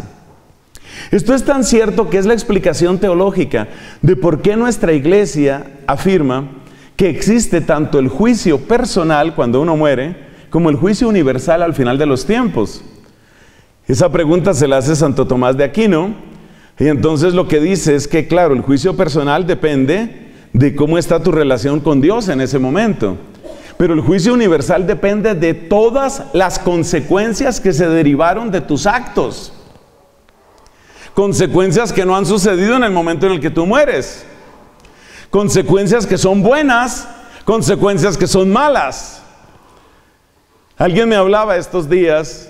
Esto es tan cierto que es la explicación teológica de por qué nuestra iglesia afirma que existe tanto el juicio personal cuando uno muere, como el juicio universal al final de los tiempos. Esa pregunta se la hace Santo Tomás de Aquino, y entonces lo que dice es que, claro, el juicio personal depende de cómo está tu relación con Dios en ese momento, pero el juicio universal depende de todas las consecuencias que se derivaron de tus actos. Consecuencias que no han sucedido en el momento en el que tú mueres. Consecuencias que son buenas, consecuencias que son malas. Alguien me hablaba estos días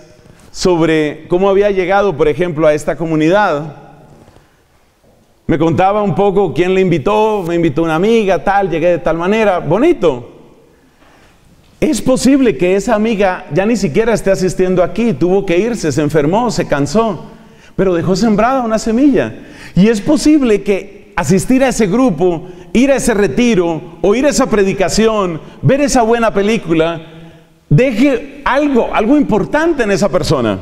sobre cómo había llegado, por ejemplo, a esta comunidad. Me contaba un poco quién le invitó, me invitó una amiga, tal, llegué de tal manera, bonito. Es posible que esa amiga ya ni siquiera esté asistiendo aquí, tuvo que irse, se enfermó, se cansó. Pero dejó sembrada una semilla. Y es posible que asistir a ese grupo, ir a ese retiro, oír esa predicación, ver esa buena película, deje algo importante en esa persona.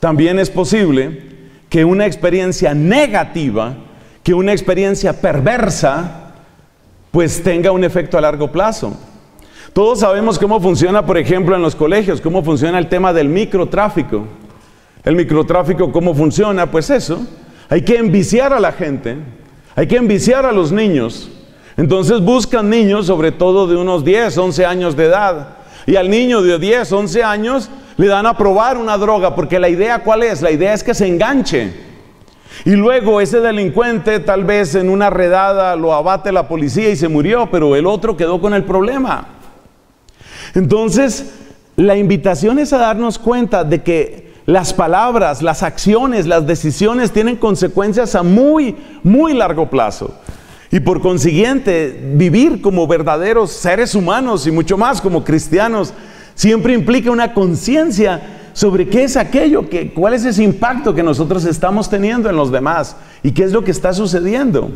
También es posible que una experiencia negativa, que una experiencia perversa, pues tenga un efecto a largo plazo. Todos sabemos cómo funciona, por ejemplo, en los colegios, cómo funciona el tema del microtráfico. El microtráfico, ¿cómo funciona? Pues eso, hay que enviciar a la gente, hay que enviciar a los niños. Entonces buscan niños, sobre todo de unos 10, 11 años de edad. Y al niño de 10, 11 años le dan a probar una droga, porque la idea ¿cuál es? La idea es que se enganche. Y luego ese delincuente tal vez en una redada lo abate la policía y se murió, pero el otro quedó con el problema. Entonces, la invitación es a darnos cuenta de que las palabras, las acciones, las decisiones tienen consecuencias a muy, muy largo plazo. y por consiguiente vivir como verdaderos seres humanos y mucho más como cristianos siempre implica una conciencia sobre qué es aquello, cuál es ese impacto que nosotros estamos teniendo en los demás y qué es lo que está sucediendo.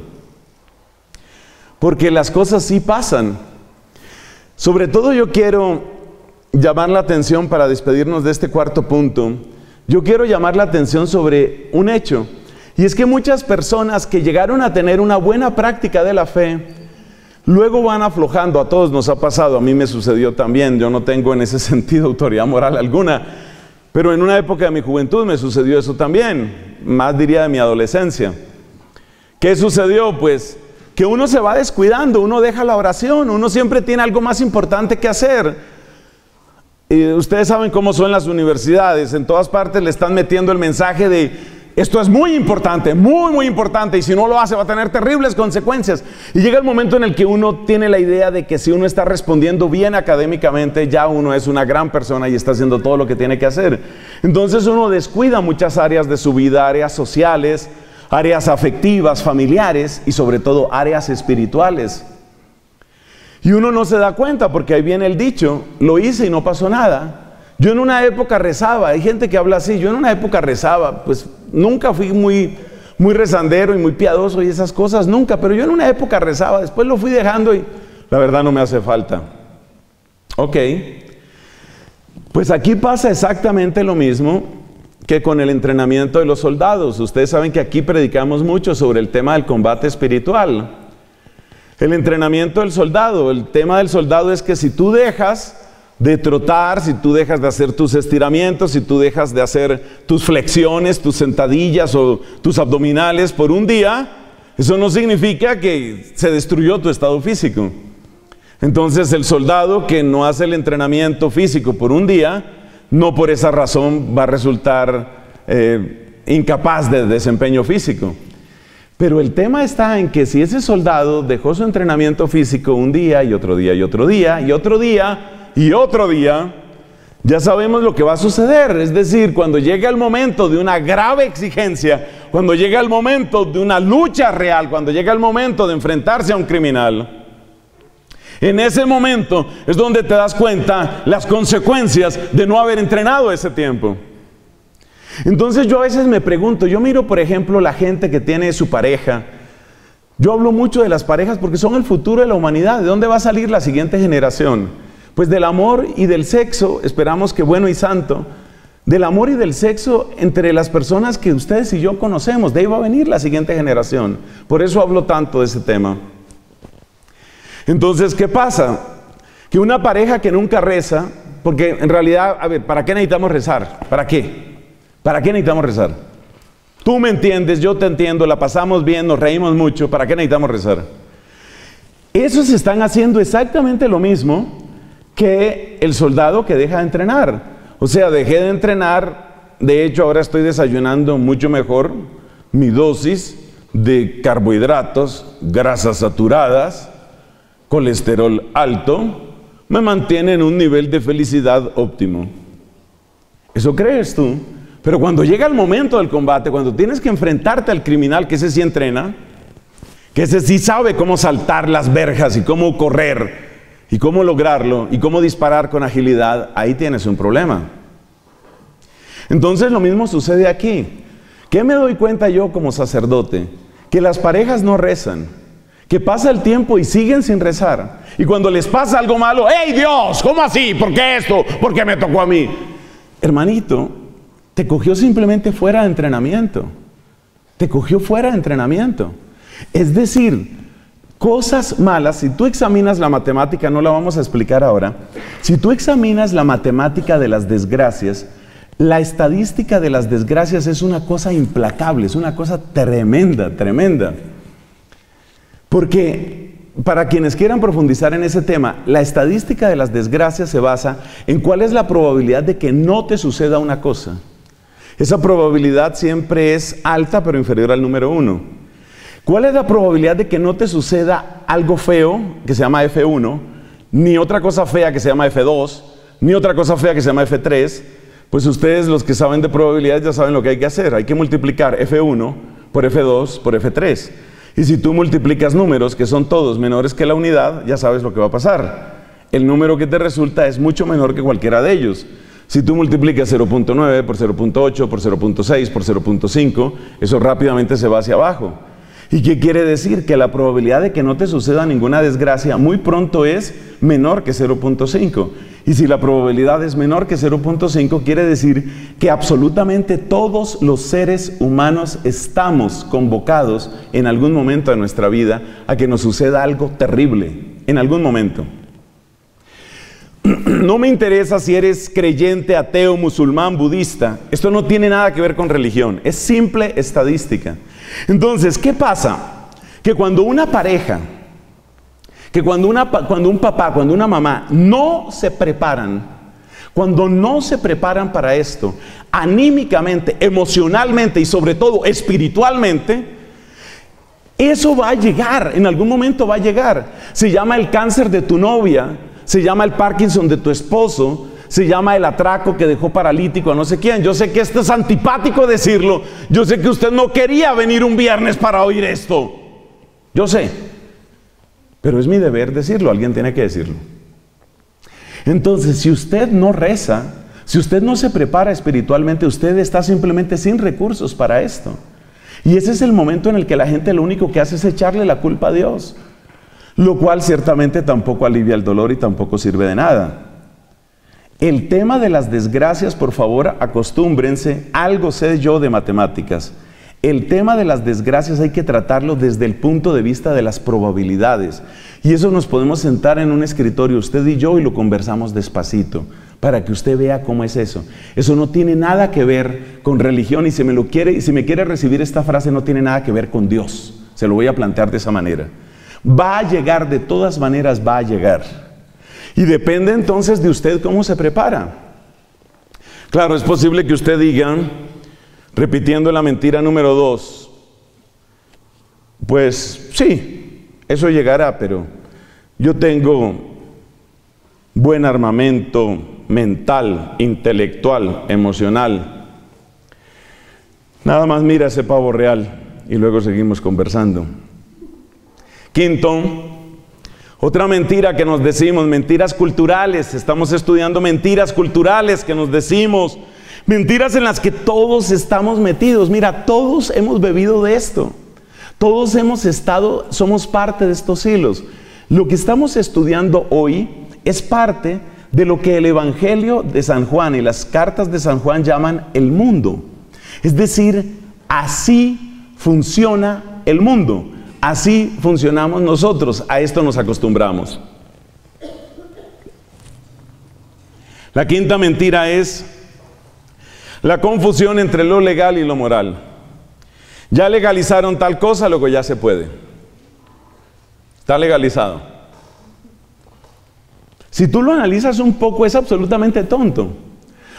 Porque las cosas sí pasan. Sobre todo yo quiero llamar la atención, para despedirnos de este cuarto punto, yo quiero llamar la atención sobre un hecho. Y es que muchas personas que llegaron a tener una buena práctica de la fe, luego van aflojando. A todos nos ha pasado, a mí me sucedió también, yo no tengo en ese sentido autoridad moral alguna, pero en una época de mi juventud me sucedió eso también, más diría de mi adolescencia. ¿Qué sucedió? Pues que uno se va descuidando, uno deja la oración, uno siempre tiene algo más importante que hacer. Y ustedes saben cómo son las universidades, en todas partes le están metiendo el mensaje de esto es muy importante, muy muy importante, y si no lo hace va a tener terribles consecuencias. Y llega el momento en el que uno tiene la idea de que si uno está respondiendo bien académicamente, ya uno es una gran persona y está haciendo todo lo que tiene que hacer. Entonces uno descuida muchas áreas de su vida, áreas sociales, áreas afectivas, familiares y sobre todo áreas espirituales. Y uno no se da cuenta, porque ahí viene el dicho, lo hice y no pasó nada. Yo en una época rezaba, hay gente que habla así, yo en una época rezaba, pues nunca fui muy rezandero y muy piadoso y esas cosas, nunca, pero yo en una época rezaba, después lo fui dejando y la verdad no me hace falta. Ok, pues aquí pasa exactamente lo mismo que con el entrenamiento de los soldados. Ustedes saben que aquí predicamos mucho sobre el tema del combate espiritual. El entrenamiento del soldado, el tema del soldado es que si tú dejas de trotar, si tú dejas de hacer tus estiramientos, si tú dejas de hacer tus flexiones, tus sentadillas o tus abdominales por un día, eso no significa que se destruyó tu estado físico. Entonces el soldado que no hace el entrenamiento físico por un día, no por esa razón va a resultar incapaz de desempeño físico. Pero el tema está en que si ese soldado dejó su entrenamiento físico un día y otro día y otro día y otro día y otro día, ya sabemos lo que va a suceder. Es decir, cuando llega el momento de una grave exigencia, cuando llega el momento de una lucha real, cuando llega el momento de enfrentarse a un criminal, en ese momento es donde te das cuenta las consecuencias de no haber entrenado ese tiempo. Entonces yo a veces me pregunto, yo miro por ejemplo la gente que tiene su pareja. Yo hablo mucho de las parejas porque son el futuro de la humanidad. ¿De dónde va a salir la siguiente generación? Pues del amor y del sexo, esperamos que bueno y santo, del amor y del sexo entre las personas que ustedes y yo conocemos. De ahí va a venir la siguiente generación. Por eso hablo tanto de ese tema. Entonces, ¿qué pasa? Que una pareja que nunca reza, porque en realidad, a ver, ¿para qué necesitamos rezar? ¿Para qué? ¿Para qué necesitamos rezar? Tú me entiendes, yo te entiendo, la pasamos bien, nos reímos mucho, ¿para qué necesitamos rezar? Esos están haciendo exactamente lo mismo que el soldado que deja de entrenar. O sea, dejé de entrenar, de hecho ahora estoy desayunando mucho mejor, mi dosis de carbohidratos, grasas saturadas, colesterol alto, me mantiene en un nivel de felicidad óptimo. Eso crees tú, pero cuando llega el momento del combate, cuando tienes que enfrentarte al criminal, que ese sí entrena, que ese sí sabe cómo saltar las verjas y cómo correr, y cómo lograrlo, y cómo disparar con agilidad, ahí tienes un problema. Entonces lo mismo sucede aquí. ¿Qué me doy cuenta yo como sacerdote? Que las parejas no rezan, que pasa el tiempo y siguen sin rezar. Y cuando les pasa algo malo, ¡hey Dios! ¿Cómo así? ¿Por qué esto? ¿Por qué me tocó a mí? Hermanito, te cogió simplemente fuera de entrenamiento. Te cogió fuera de entrenamiento. Es decir, cosas malas, si tú examinas la matemática, no la vamos a explicar ahora, si tú examinas la matemática de las desgracias, la estadística de las desgracias es una cosa implacable, es una cosa tremenda, tremenda. Porque, para quienes quieran profundizar en ese tema, la estadística de las desgracias se basa en cuál es la probabilidad de que no te suceda una cosa. Esa probabilidad siempre es alta, pero inferior al número 1. ¿Cuál es la probabilidad de que no te suceda algo feo, que se llama F1, ni otra cosa fea que se llama F2, ni otra cosa fea que se llama F3? Pues ustedes, los que saben de probabilidades, ya saben lo que hay que hacer. Hay que multiplicar F1 por F2 por F3. Y si tú multiplicas números, que son todos menores que la unidad, ya sabes lo que va a pasar. El número que te resulta es mucho menor que cualquiera de ellos. Si tú multiplicas 0.9 por 0.8, por 0.6, por 0.5, eso rápidamente se va hacia abajo. ¿Y qué quiere decir? Que la probabilidad de que no te suceda ninguna desgracia muy pronto es menor que 0.5. Y si la probabilidad es menor que 0.5, quiere decir que absolutamente todos los seres humanos estamos convocados en algún momento de nuestra vida a que nos suceda algo terrible, en algún momento. No me interesa si eres creyente, ateo, musulmán, budista. Esto no tiene nada que ver con religión, es simple estadística. Entonces, ¿qué pasa? Que cuando una pareja, que cuando un papá, cuando una mamá no se preparan, cuando no se preparan para esto, anímicamente, emocionalmente y sobre todo espiritualmente, eso va a llegar, en algún momento va a llegar. Se llama el cáncer de tu novia, se llama el Parkinson de tu esposo, se llama el atraco que dejó paralítico a no sé quién. Yo sé que esto es antipático decirlo, yo sé que usted no quería venir un viernes para oír esto, yo sé, pero es mi deber decirlo, alguien tiene que decirlo. Entonces, si usted no reza, si usted no se prepara espiritualmente, usted está simplemente sin recursos para esto. Y ese es el momento en el que la gente lo único que hace es echarle la culpa a Dios, lo cual ciertamente tampoco alivia el dolor y tampoco sirve de nada. El tema de las desgracias, por favor, acostúmbrense, algo sé yo de matemáticas. El tema de las desgracias hay que tratarlo desde el punto de vista de las probabilidades. Y eso nos podemos sentar en un escritorio, usted y yo, y lo conversamos despacito, para que usted vea cómo es eso. Eso no tiene nada que ver con religión, y si me quiere recibir esta frase, no tiene nada que ver con Dios. Se lo voy a plantear de esa manera. Va a llegar, de todas maneras va a llegar. Y depende entonces de usted cómo se prepara. Claro, es posible que usted diga, repitiendo la mentira número 2, pues sí, eso llegará, pero yo tengo buen armamento mental, intelectual, emocional. Nada más mira ese pavo real y luego seguimos conversando. Quinto, otra mentira que nos decimos, mentiras culturales. Estamos estudiando mentiras culturales que nos decimos, mentiras en las que todos estamos metidos. Mira, todos hemos bebido de esto, todos hemos estado, somos parte de estos hilos. Lo que estamos estudiando hoy es parte de lo que el Evangelio de San Juan y las cartas de San Juan llaman el mundo. Es decir, así funciona el mundo. Así funcionamos nosotros, a esto nos acostumbramos. La quinta mentira es la confusión entre lo legal y lo moral. Ya legalizaron tal cosa, luego ya se puede. Está legalizado. Si tú lo analizas un poco, es absolutamente tonto.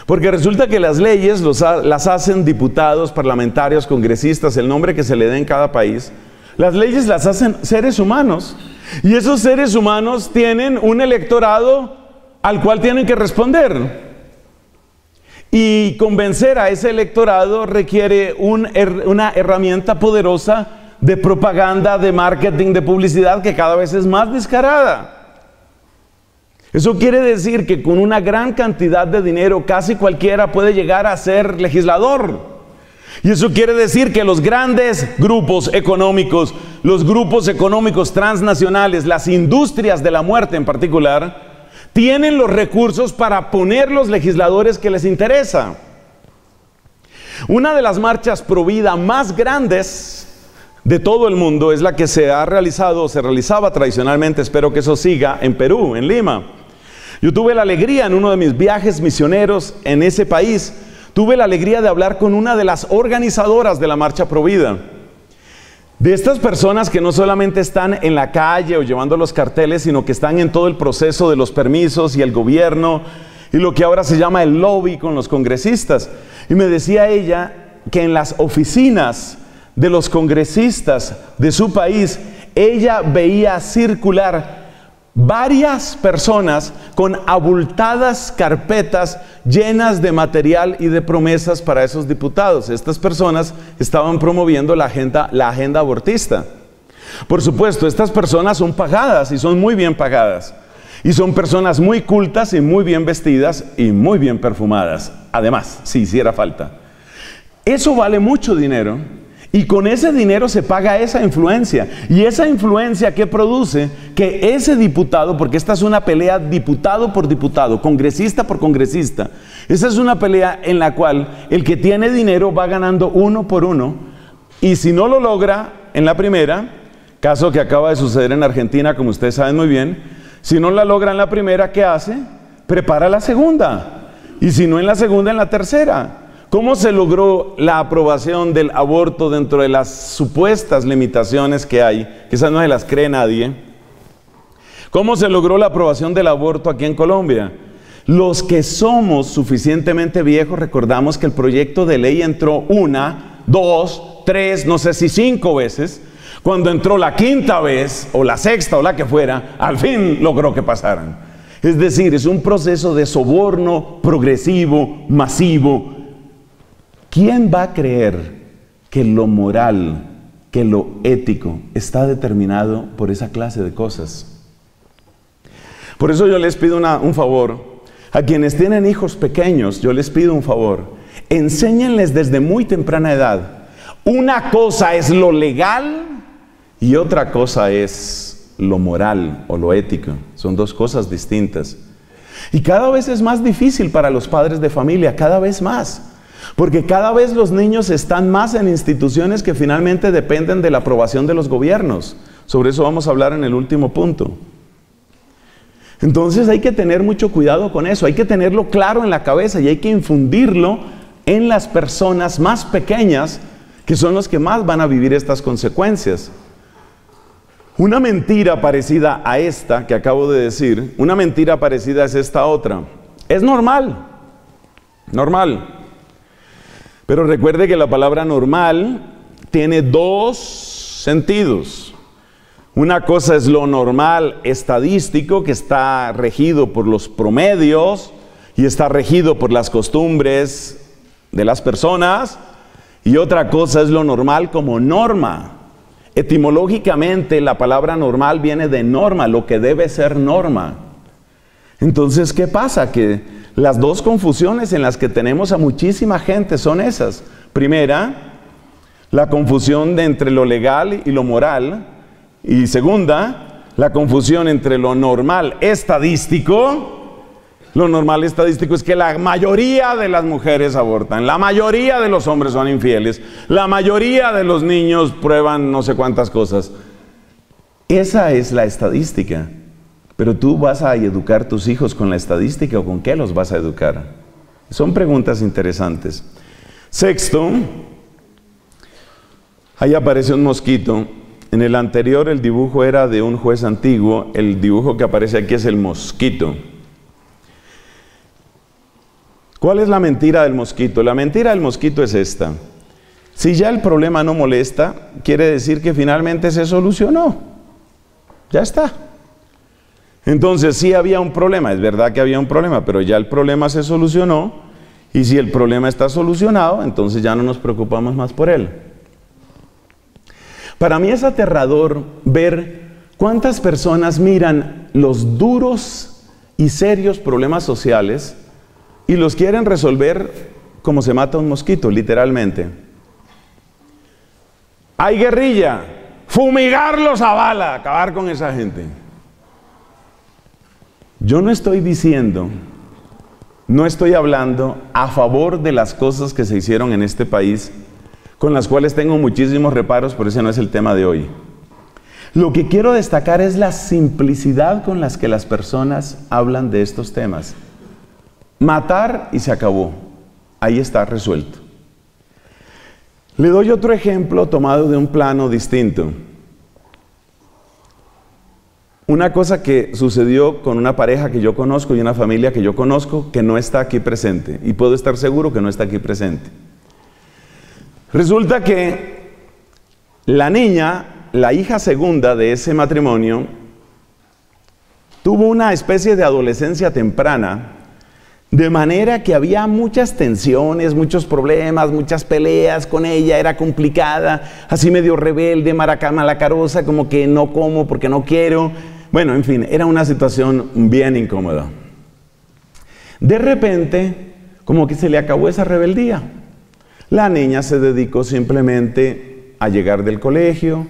Porque resulta que las leyes las hacen diputados, parlamentarios, congresistas, el nombre que se le dé en cada país. Las leyes las hacen seres humanos, y esos seres humanos tienen un electorado al cual tienen que responder. Y convencer a ese electorado requiere una herramienta poderosa de propaganda, de marketing, de publicidad, que cada vez es más descarada. Eso quiere decir que con una gran cantidad de dinero casi cualquiera puede llegar a ser legislador. Y eso quiere decir que los grandes grupos económicos transnacionales, las industrias de la muerte en particular, tienen los recursos para poner los legisladores que les interesa. Una de las marchas pro vida más grandes de todo el mundo es la que se ha realizado, o se realizaba tradicionalmente, espero que eso siga, en Perú, en Lima. Yo tuve la alegría en uno de mis viajes misioneros en ese país. Tuve la alegría de hablar con una de las organizadoras de la marcha pro vida. De estas personas que no solamente están en la calle o llevando los carteles, sino que están en todo el proceso de los permisos y el gobierno y lo que ahora se llama el lobby con los congresistas. Y me decía ella que en las oficinas de los congresistas de su país, ella veía circular varias personas con abultadas carpetas llenas de material y de promesas para esos diputados. Estas personas estaban promoviendo la agenda abortista. Por supuesto, estas personas son pagadas y son muy bien pagadas. Y son personas muy cultas y muy bien vestidas y muy bien perfumadas. Además, si hiciera falta. Eso vale mucho dinero. Y con ese dinero se paga esa influencia. Y esa influencia que produce que ese diputado, porque esta es una pelea diputado por diputado, congresista por congresista. Esa es una pelea en la cual el que tiene dinero va ganando uno por uno. Y si no lo logra en la primera, caso que acaba de suceder en Argentina, como ustedes saben muy bien, si no la logra en la primera, ¿qué hace? Prepara la segunda. Y si no en la segunda, en la tercera. ¿Cómo se logró la aprobación del aborto dentro de las supuestas limitaciones que hay? Quizás no se las cree nadie. ¿Cómo se logró la aprobación del aborto aquí en Colombia? Los que somos suficientemente viejos recordamos que el proyecto de ley entró 1, 2, 3, no sé si 5 veces. Cuando entró la 5ª vez, o la 6ª, o la que fuera, al fin logró que pasaran. Es decir, es un proceso de soborno progresivo, masivo. ¿Quién va a creer que lo moral, que lo ético está determinado por esa clase de cosas? Por eso yo les pido un favor. A quienes tienen hijos pequeños, yo les pido un favor. Enséñenles desde muy temprana edad. Una cosa es lo legal y otra cosa es lo moral o lo ético. Son dos cosas distintas. Y cada vez es más difícil para los padres de familia, cada vez más. Porque cada vez los niños están más en instituciones que finalmente dependen de la aprobación de los gobiernos. Sobre eso vamos a hablar en el último punto. Entonces hay que tener mucho cuidado con eso, hay que tenerlo claro en la cabeza y hay que infundirlo en las personas más pequeñas, que son los que más van a vivir estas consecuencias. Una mentira parecida a esta que acabo de decir, una mentira parecida es esta otra. Es normal, normal. Pero recuerde que la palabra normal tiene dos sentidos. Una cosa es lo normal estadístico, que está regido por los promedios y está regido por las costumbres de las personas. Y otra cosa es lo normal como norma. Etimológicamente la palabra normal viene de norma, lo que debe ser norma. Entonces, ¿qué pasa? Que las dos confusiones en las que tenemos a muchísima gente son esas. Primera, la confusión entre lo legal y lo moral. Y segunda, la confusión entre lo normal estadístico. Lo normal estadístico es que la mayoría de las mujeres abortan, la mayoría de los hombres son infieles, la mayoría de los niños prueban no sé cuántas cosas. Esa es la estadística. Pero tú vas a educar a tus hijos con la estadística, ¿o con qué los vas a educar? Son preguntas interesantes. Sexto, ahí aparece un mosquito. En el anterior el dibujo era de un juez antiguo, el dibujo que aparece aquí es el mosquito. ¿Cuál es la mentira del mosquito? La mentira del mosquito es esta. Si ya el problema no molesta, quiere decir que finalmente se solucionó. Ya está. Entonces, sí había un problema, es verdad que había un problema, pero ya el problema se solucionó, y si el problema está solucionado, entonces ya no nos preocupamos más por él. Para mí es aterrador ver cuántas personas miran los duros y serios problemas sociales y los quieren resolver como se mata un mosquito, literalmente. Hay guerrilla, fumigarlos a bala, acabar con esa gente. Yo no estoy diciendo, no estoy hablando a favor de las cosas que se hicieron en este país, con las cuales tengo muchísimos reparos, pero ese no es el tema de hoy. Lo que quiero destacar es la simplicidad con las que las personas hablan de estos temas. Matar y se acabó. Ahí está resuelto. Le doy otro ejemplo tomado de un plano distinto. Una cosa que sucedió con una pareja que yo conozco y una familia que yo conozco que no está aquí presente. Y puedo estar seguro que no está aquí presente. Resulta que la niña, la hija segunda de ese matrimonio, tuvo una especie de adolescencia temprana De manera que había muchas tensiones, muchos problemas, muchas peleas con ella, era complicada, así medio rebelde, malacarosa, como que no como porque no quiero. Bueno, en fin, era una situación bien incómoda. De repente, como que se le acabó esa rebeldía. La niña se dedicó simplemente a llegar del colegio.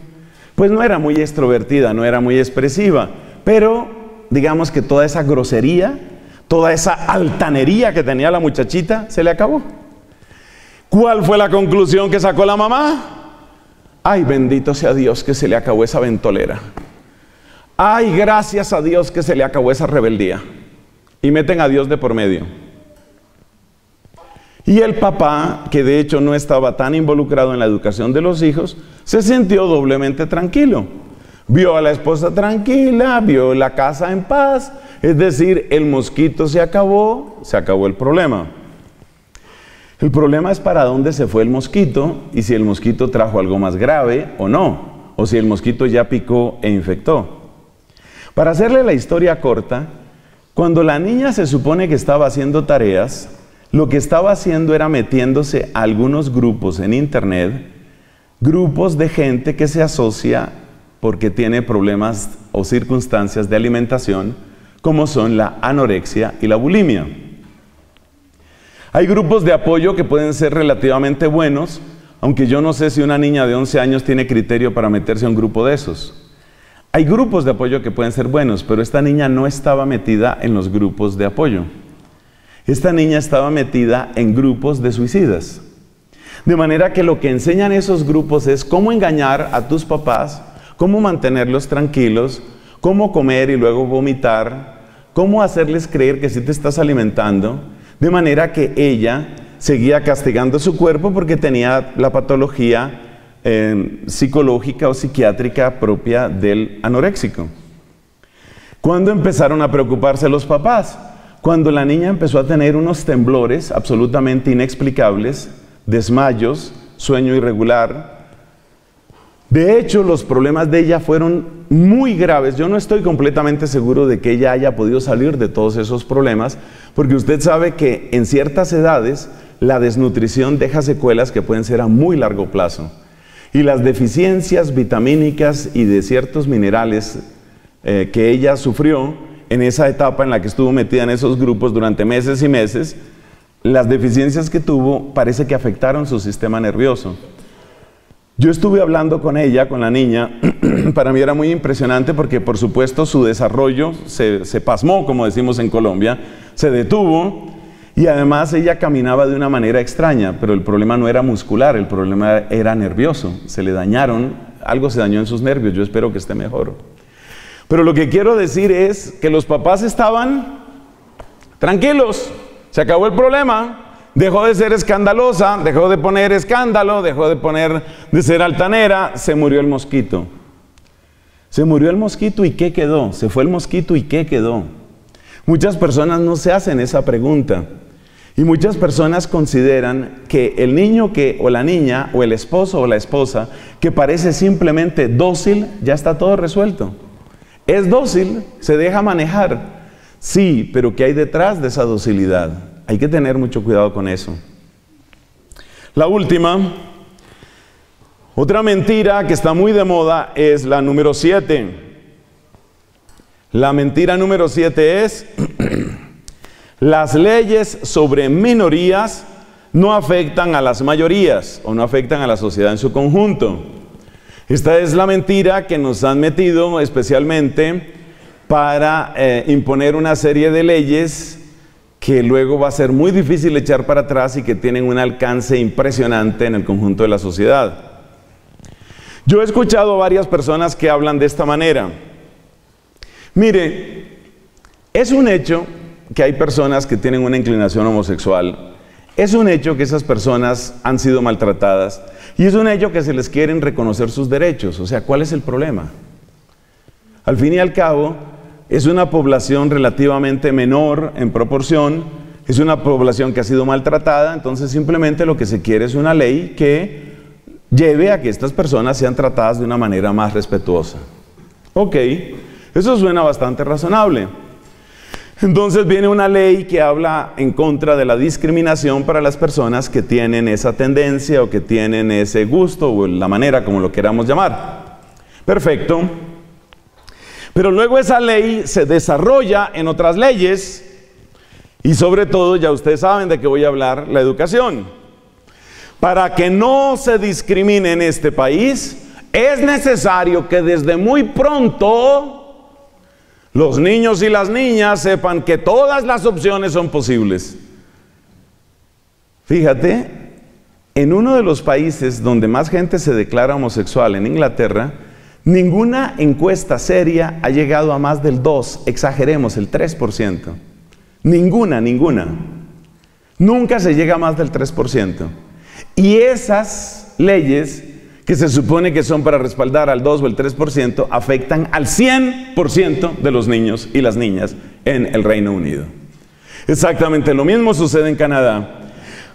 Pues no era muy extrovertida, no era muy expresiva, pero digamos que toda esa grosería, toda esa altanería que tenía la muchachita, se le acabó. ¿Cuál fue la conclusión que sacó la mamá? Ay, bendito sea Dios que se le acabó esa ventolera. Ay, gracias a Dios que se le acabó esa rebeldía. Y meten a Dios de por medio. Y el papá, que de hecho no estaba tan involucrado en la educación de los hijos, se sintió doblemente tranquilo. Vio a la esposa tranquila, vio la casa en paz, es decir, el mosquito se acabó el problema. El problema es para dónde se fue el mosquito y si el mosquito trajo algo más grave o no, o si el mosquito ya picó e infectó. Para hacerle la historia corta, cuando la niña se supone que estaba haciendo tareas, lo que estaba haciendo era metiéndose a algunos grupos en internet, grupos de gente que se asocia porque tiene problemas o circunstancias de alimentación, como son la anorexia y la bulimia. Hay grupos de apoyo que pueden ser relativamente buenos, aunque yo no sé si una niña de 11 años tiene criterio para meterse a un grupo de esos. Hay grupos de apoyo que pueden ser buenos, pero esta niña no estaba metida en los grupos de apoyo. Esta niña estaba metida en grupos de suicidas. De manera que lo que enseñan esos grupos es cómo engañar a tus papás, cómo mantenerlos tranquilos, cómo comer y luego vomitar, cómo hacerles creer que sí te estás alimentando, de manera que ella seguía castigando su cuerpo porque tenía la patología psicológica o psiquiátrica propia del anoréxico. ¿Cuándo empezaron a preocuparse los papás? Cuando la niña empezó a tener unos temblores absolutamente inexplicables, desmayos, sueño irregular. De hecho, los problemas de ella fueron muy graves. Yo no estoy completamente seguro de que ella haya podido salir de todos esos problemas, porque usted sabe que en ciertas edades la desnutrición deja secuelas que pueden ser a muy largo plazo. Y las deficiencias vitamínicas y de ciertos minerales que ella sufrió en esa etapa en la que estuvo metida en esos grupos durante meses y meses, las deficiencias que tuvo parece que afectaron su sistema nervioso. Yo estuve hablando con ella, con la niña, para mí era muy impresionante porque por supuesto su desarrollo se pasmó, como decimos en Colombia, se detuvo y además ella caminaba de una manera extraña, pero el problema no era muscular, el problema era nervioso, se le dañaron, algo se dañó en sus nervios, yo espero que esté mejor. Pero lo que quiero decir es que los papás estaban tranquilos, se acabó el problema. Dejó de ser escandalosa, dejó de poner escándalo, dejó de ser altanera, se murió el mosquito. Se murió el mosquito y ¿qué quedó? Se fue el mosquito y ¿qué quedó? Muchas personas no se hacen esa pregunta. Y muchas personas consideran que el niño o la niña, o el esposo o la esposa, que parece simplemente dócil, ya está todo resuelto. Es dócil, se deja manejar. Sí, pero ¿qué hay detrás de esa docilidad? Hay que tener mucho cuidado con eso. La última, otra mentira que está muy de moda es la número 7. La mentira número 7 es: las leyes sobre minorías no afectan a las mayorías o no afectan a la sociedad en su conjunto. Esta es la mentira que nos han metido especialmente para imponer una serie de leyes que luego va a ser muy difícil echar para atrás y que tienen un alcance impresionante en el conjunto de la sociedad. Yo he escuchado a varias personas que hablan de esta manera. Mire, es un hecho que hay personas que tienen una inclinación homosexual, es un hecho que esas personas han sido maltratadas y es un hecho que se les quieren reconocer sus derechos. O sea, ¿cuál es el problema? Al fin y al cabo, es una población relativamente menor en proporción, es una población que ha sido maltratada, entonces simplemente lo que se quiere es una ley que lleve a que estas personas sean tratadas de una manera más respetuosa. Ok, eso suena bastante razonable. Entonces viene una ley que habla en contra de la discriminación para las personas que tienen esa tendencia o que tienen ese gusto o la manera como lo queramos llamar. Perfecto. Pero luego esa ley se desarrolla en otras leyes y sobre todo, ya ustedes saben de qué voy a hablar, la educación. Para que no se discrimine en este país, es necesario que desde muy pronto los niños y las niñas sepan que todas las opciones son posibles. Fíjate, en uno de los países donde más gente se declara homosexual, en Inglaterra, ninguna encuesta seria ha llegado a más del 2, exageremos, el 3%. Ninguna. Nunca se llega a más del 3%. Y esas leyes que se supone que son para respaldar al 2 o el 3%, afectan al 100% de los niños y las niñas en el Reino Unido. Exactamente lo mismo sucede en Canadá.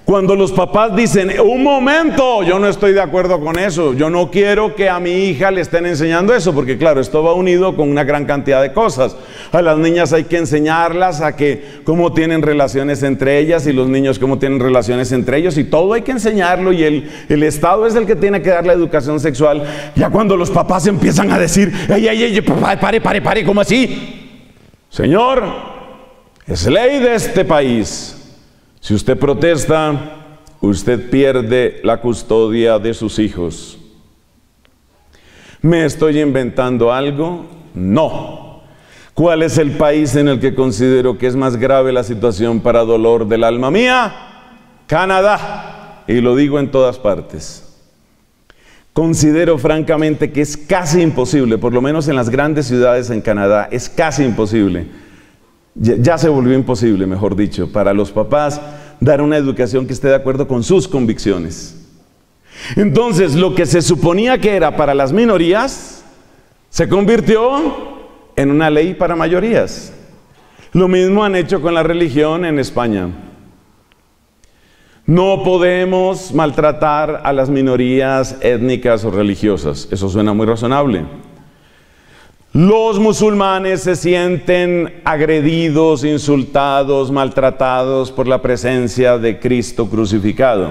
Cuando los papás dicen, un momento, yo no estoy de acuerdo con eso, yo no quiero que a mi hija le estén enseñando eso, porque claro, esto va unido con una gran cantidad de cosas. A las niñas hay que enseñarlas a que cómo tienen relaciones entre ellas, y los niños cómo tienen relaciones entre ellos, y todo hay que enseñarlo, y el Estado es el que tiene que dar la educación sexual. Ya cuando los papás empiezan a decir, pare, ¿cómo así? Señor, es ley de este país. Si usted protesta, usted pierde la custodia de sus hijos. ¿Me estoy inventando algo? No. ¿Cuál es el país en el que considero que es más grave la situación para dolor del alma mía? Canadá. Y lo digo en todas partes. Considero francamente que es casi imposible, por lo menos en las grandes ciudades en Canadá, es casi imposible. Ya se volvió imposible, mejor dicho, para los papás dar una educación que esté de acuerdo con sus convicciones. Entonces, lo que se suponía que era para las minorías, se convirtió en una ley para mayorías. Lo mismo han hecho con la religión en España. No podemos maltratar a las minorías étnicas o religiosas. Eso suena muy razonable. Los musulmanes se sienten agredidos, insultados, maltratados por la presencia de Cristo crucificado.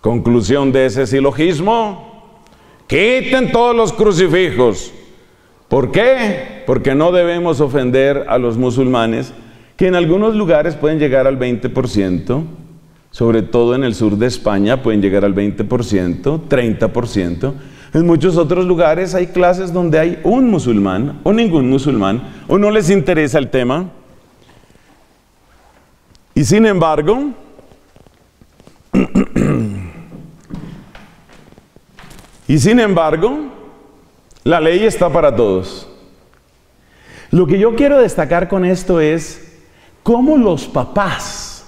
Conclusión de ese silogismo: quiten todos los crucifijos. ¿Por qué? Porque no debemos ofender a los musulmanes, que en algunos lugares pueden llegar al 20%, sobre todo en el sur de España pueden llegar al 20%, 30%. En muchos otros lugares hay clases donde hay un musulmán o ningún musulmán, o no les interesa el tema. Y sin embargo, la ley está para todos. Lo que yo quiero destacar con esto es cómo los papás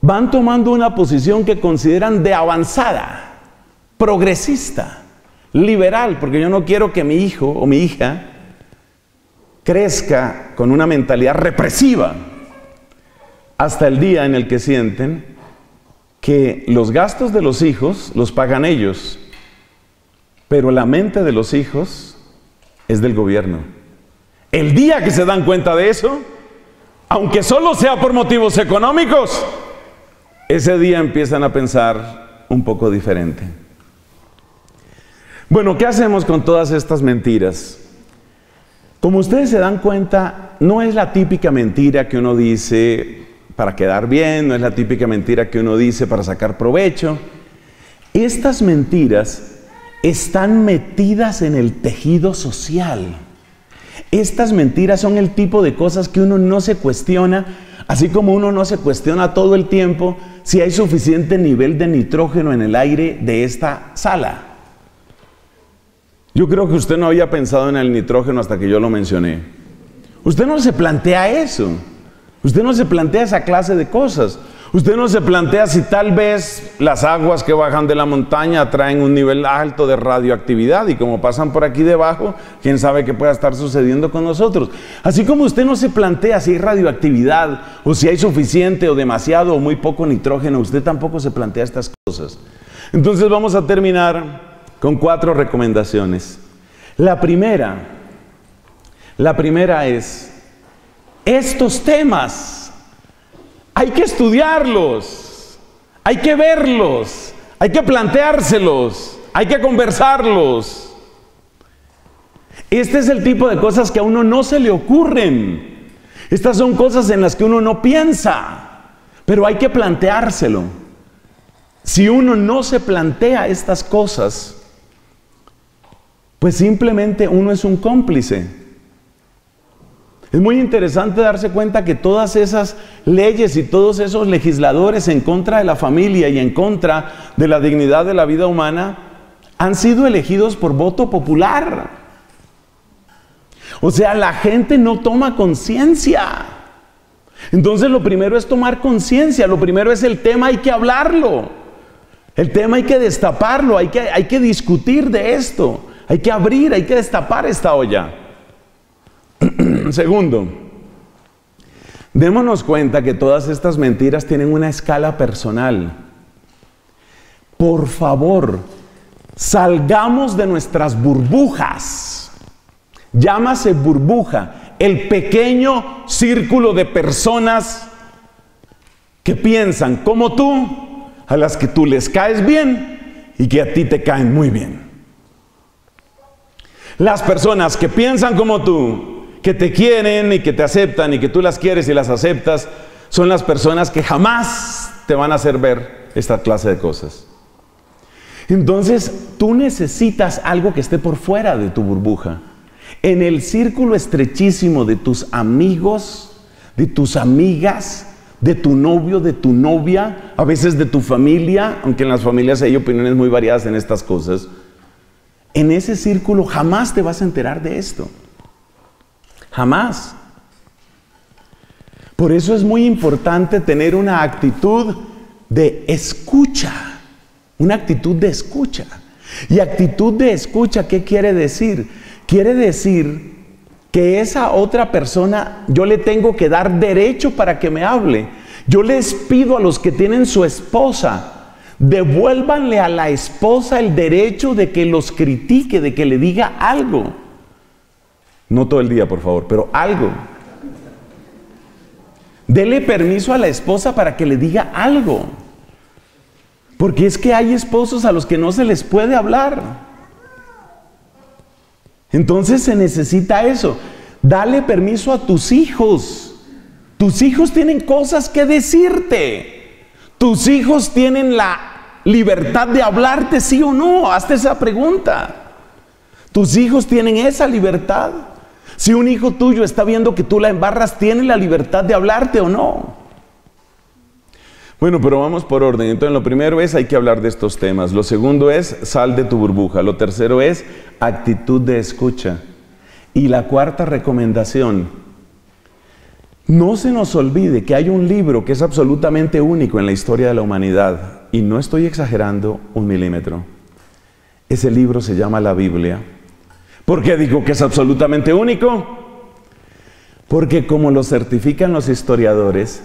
van tomando una posición que consideran de avanzada, progresista, liberal, porque yo no quiero que mi hijo o mi hija crezca con una mentalidad represiva, hasta el día en el que sienten que los gastos de los hijos los pagan ellos, pero la mente de los hijos es del gobierno. El día que se dan cuenta de eso, aunque solo sea por motivos económicos, ese día empiezan a pensar un poco diferente. Bueno, ¿qué hacemos con todas estas mentiras? Como ustedes se dan cuenta, no es la típica mentira que uno dice para quedar bien, no es la típica mentira que uno dice para sacar provecho. Estas mentiras están metidas en el tejido social. Estas mentiras son el tipo de cosas que uno no se cuestiona, así como uno no se cuestiona todo el tiempo si hay suficiente nivel de nitrógeno en el aire de esta sala. Yo creo que usted no había pensado en el nitrógeno hasta que yo lo mencioné. Usted no se plantea eso. Usted no se plantea esa clase de cosas. Usted no se plantea si tal vez las aguas que bajan de la montaña traen un nivel alto de radioactividad y como pasan por aquí debajo, quién sabe qué pueda estar sucediendo con nosotros. Así como usted no se plantea si hay radioactividad o si hay suficiente o demasiado o muy poco nitrógeno, usted tampoco se plantea estas cosas. Entonces vamos a terminar con 4 recomendaciones. La primera es estos temas hay que estudiarlos, hay que verlos, hay que planteárselos, hay que conversarlos. Este es el tipo de cosas que a uno no se le ocurren. Estas son cosas en las que uno no piensa, pero hay que planteárselo. Si uno no se plantea estas cosas, pues simplemente uno es un cómplice. Es muy interesante darse cuenta que todas esas leyes y todos esos legisladores en contra de la familia y en contra de la dignidad de la vida humana han sido elegidos por voto popular. O sea, la gente no toma conciencia. Entonces lo primero es tomar conciencia, lo primero es el tema, hay que hablarlo. El tema hay que destaparlo, hay que discutir de esto, hay que abrir, hay que destapar esta olla. Segundo, démonos cuenta que todas estas mentiras tienen una escala personal. Por favor, salgamos de nuestras burbujas. Llámase burbuja, el pequeño círculo de personas que piensan como tú, a las que tú les caes bien y que a ti te caen muy bien. Las personas que piensan como tú, que te quieren y que te aceptan y que tú las quieres y las aceptas, son las personas que jamás te van a hacer ver esta clase de cosas. Entonces, tú necesitas algo que esté por fuera de tu burbuja. En el círculo estrechísimo de tus amigos, de tus amigas, de tu novio, de tu novia, a veces de tu familia, aunque en las familias hay opiniones muy variadas en estas cosas, en ese círculo jamás te vas a enterar de esto. Jamás. Por eso es muy importante tener una actitud de escucha. Una actitud de escucha. Y actitud de escucha, ¿qué quiere decir? Quiere decir que esa otra persona yo le tengo que dar derecho para que me hable. Yo les pido a los que tienen su esposa, devuélvanle a la esposa el derecho de que los critique, de que le diga algo. No todo el día, por favor, pero algo. Dele permiso a la esposa para que le diga algo. Porque es que hay esposos a los que no se les puede hablar. Entonces se necesita eso. Dale permiso a tus hijos. Tus hijos tienen cosas que decirte. Tus hijos tienen la libertad de hablarte, sí o no. Hazte esa pregunta. Tus hijos tienen esa libertad. Si un hijo tuyo está viendo que tú la embarras, tiene la libertad de hablarte o no. Bueno, pero vamos por orden. Entonces, lo primero es, hay que hablar de estos temas. Lo segundo es, sal de tu burbuja. Lo tercero es, actitud de escucha. Y la cuarta recomendación, no se nos olvide que hay un libro que es absolutamente único en la historia de la humanidad. Y no estoy exagerando un milímetro. Ese libro se llama la Biblia. ¿Por qué digo que es absolutamente único? Porque como lo certifican los historiadores,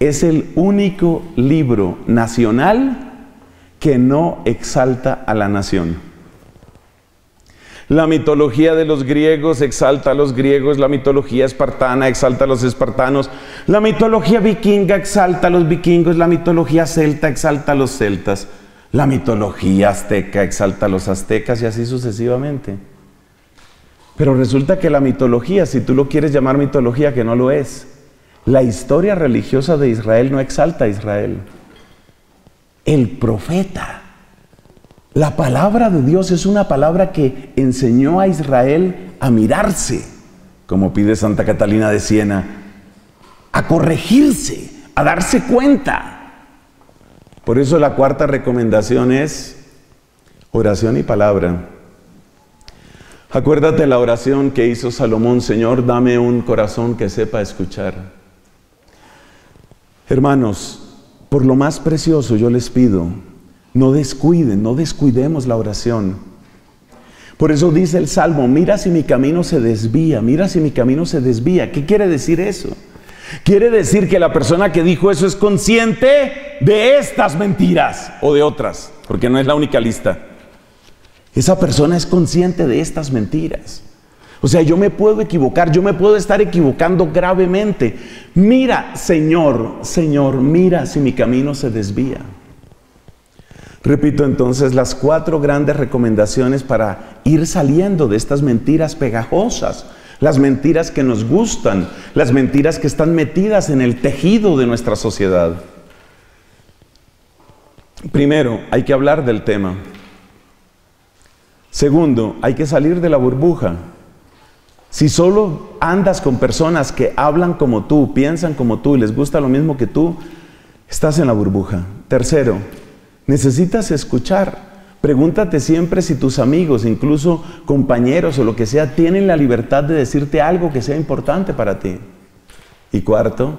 es el único libro nacional que no exalta a la nación. La mitología de los griegos exalta a los griegos, la mitología espartana exalta a los espartanos, la mitología vikinga exalta a los vikingos, la mitología celta exalta a los celtas, la mitología azteca exalta a los aztecas y así sucesivamente. Pero resulta que la mitología, si tú lo quieres llamar mitología, que no lo es, la historia religiosa de Israel no exalta a Israel. El profeta, la palabra de Dios es una palabra que enseñó a Israel a mirarse, como pide Santa Catalina de Siena, a corregirse, a darse cuenta. Por eso la cuarta recomendación es oración y palabra. Acuérdate la oración que hizo Salomón: Señor, dame un corazón que sepa escuchar. Hermanos, por lo más precioso yo les pido, no descuidemos la oración. Por eso dice el Salmo, mira si mi camino se desvía, mira si mi camino se desvía. ¿Qué quiere decir eso? Quiere decir que la persona que dijo eso es consciente de estas mentiras o de otras, porque no es la única lista. Esa persona es consciente de estas mentiras. O sea, yo me puedo equivocar, yo me puedo estar equivocando gravemente. Mira, Señor, Señor, mira si mi camino se desvía. Repito entonces las 4 grandes recomendaciones para ir saliendo de estas mentiras pegajosas, las mentiras que nos gustan, las mentiras que están metidas en el tejido de nuestra sociedad. Primero, hay que hablar del tema. Segundo, hay que salir de la burbuja. Si solo andas con personas que hablan como tú, piensan como tú y les gusta lo mismo que tú, estás en la burbuja. Tercero, necesitas escuchar. Pregúntate siempre si tus amigos, incluso compañeros o lo que sea, tienen la libertad de decirte algo que sea importante para ti. Y cuarto,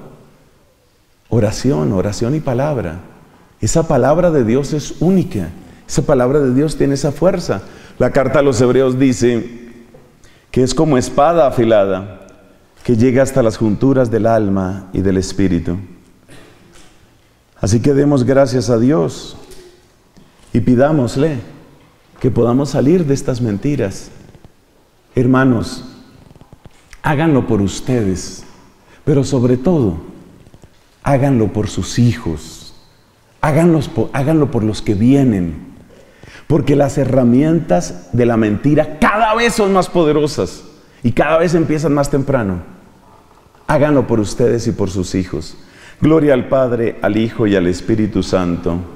oración, oración y palabra. Esa palabra de Dios es única. Esa palabra de Dios tiene esa fuerza. La carta a los Hebreos dice que es como espada afilada que llega hasta las junturas del alma y del espíritu. Así que demos gracias a Dios. Y pidámosle que podamos salir de estas mentiras. Hermanos, háganlo por ustedes, pero sobre todo, háganlo por sus hijos. Háganlo por los que vienen, porque las herramientas de la mentira cada vez son más poderosas y cada vez empiezan más temprano. Háganlo por ustedes y por sus hijos. Gloria al Padre, al Hijo y al Espíritu Santo.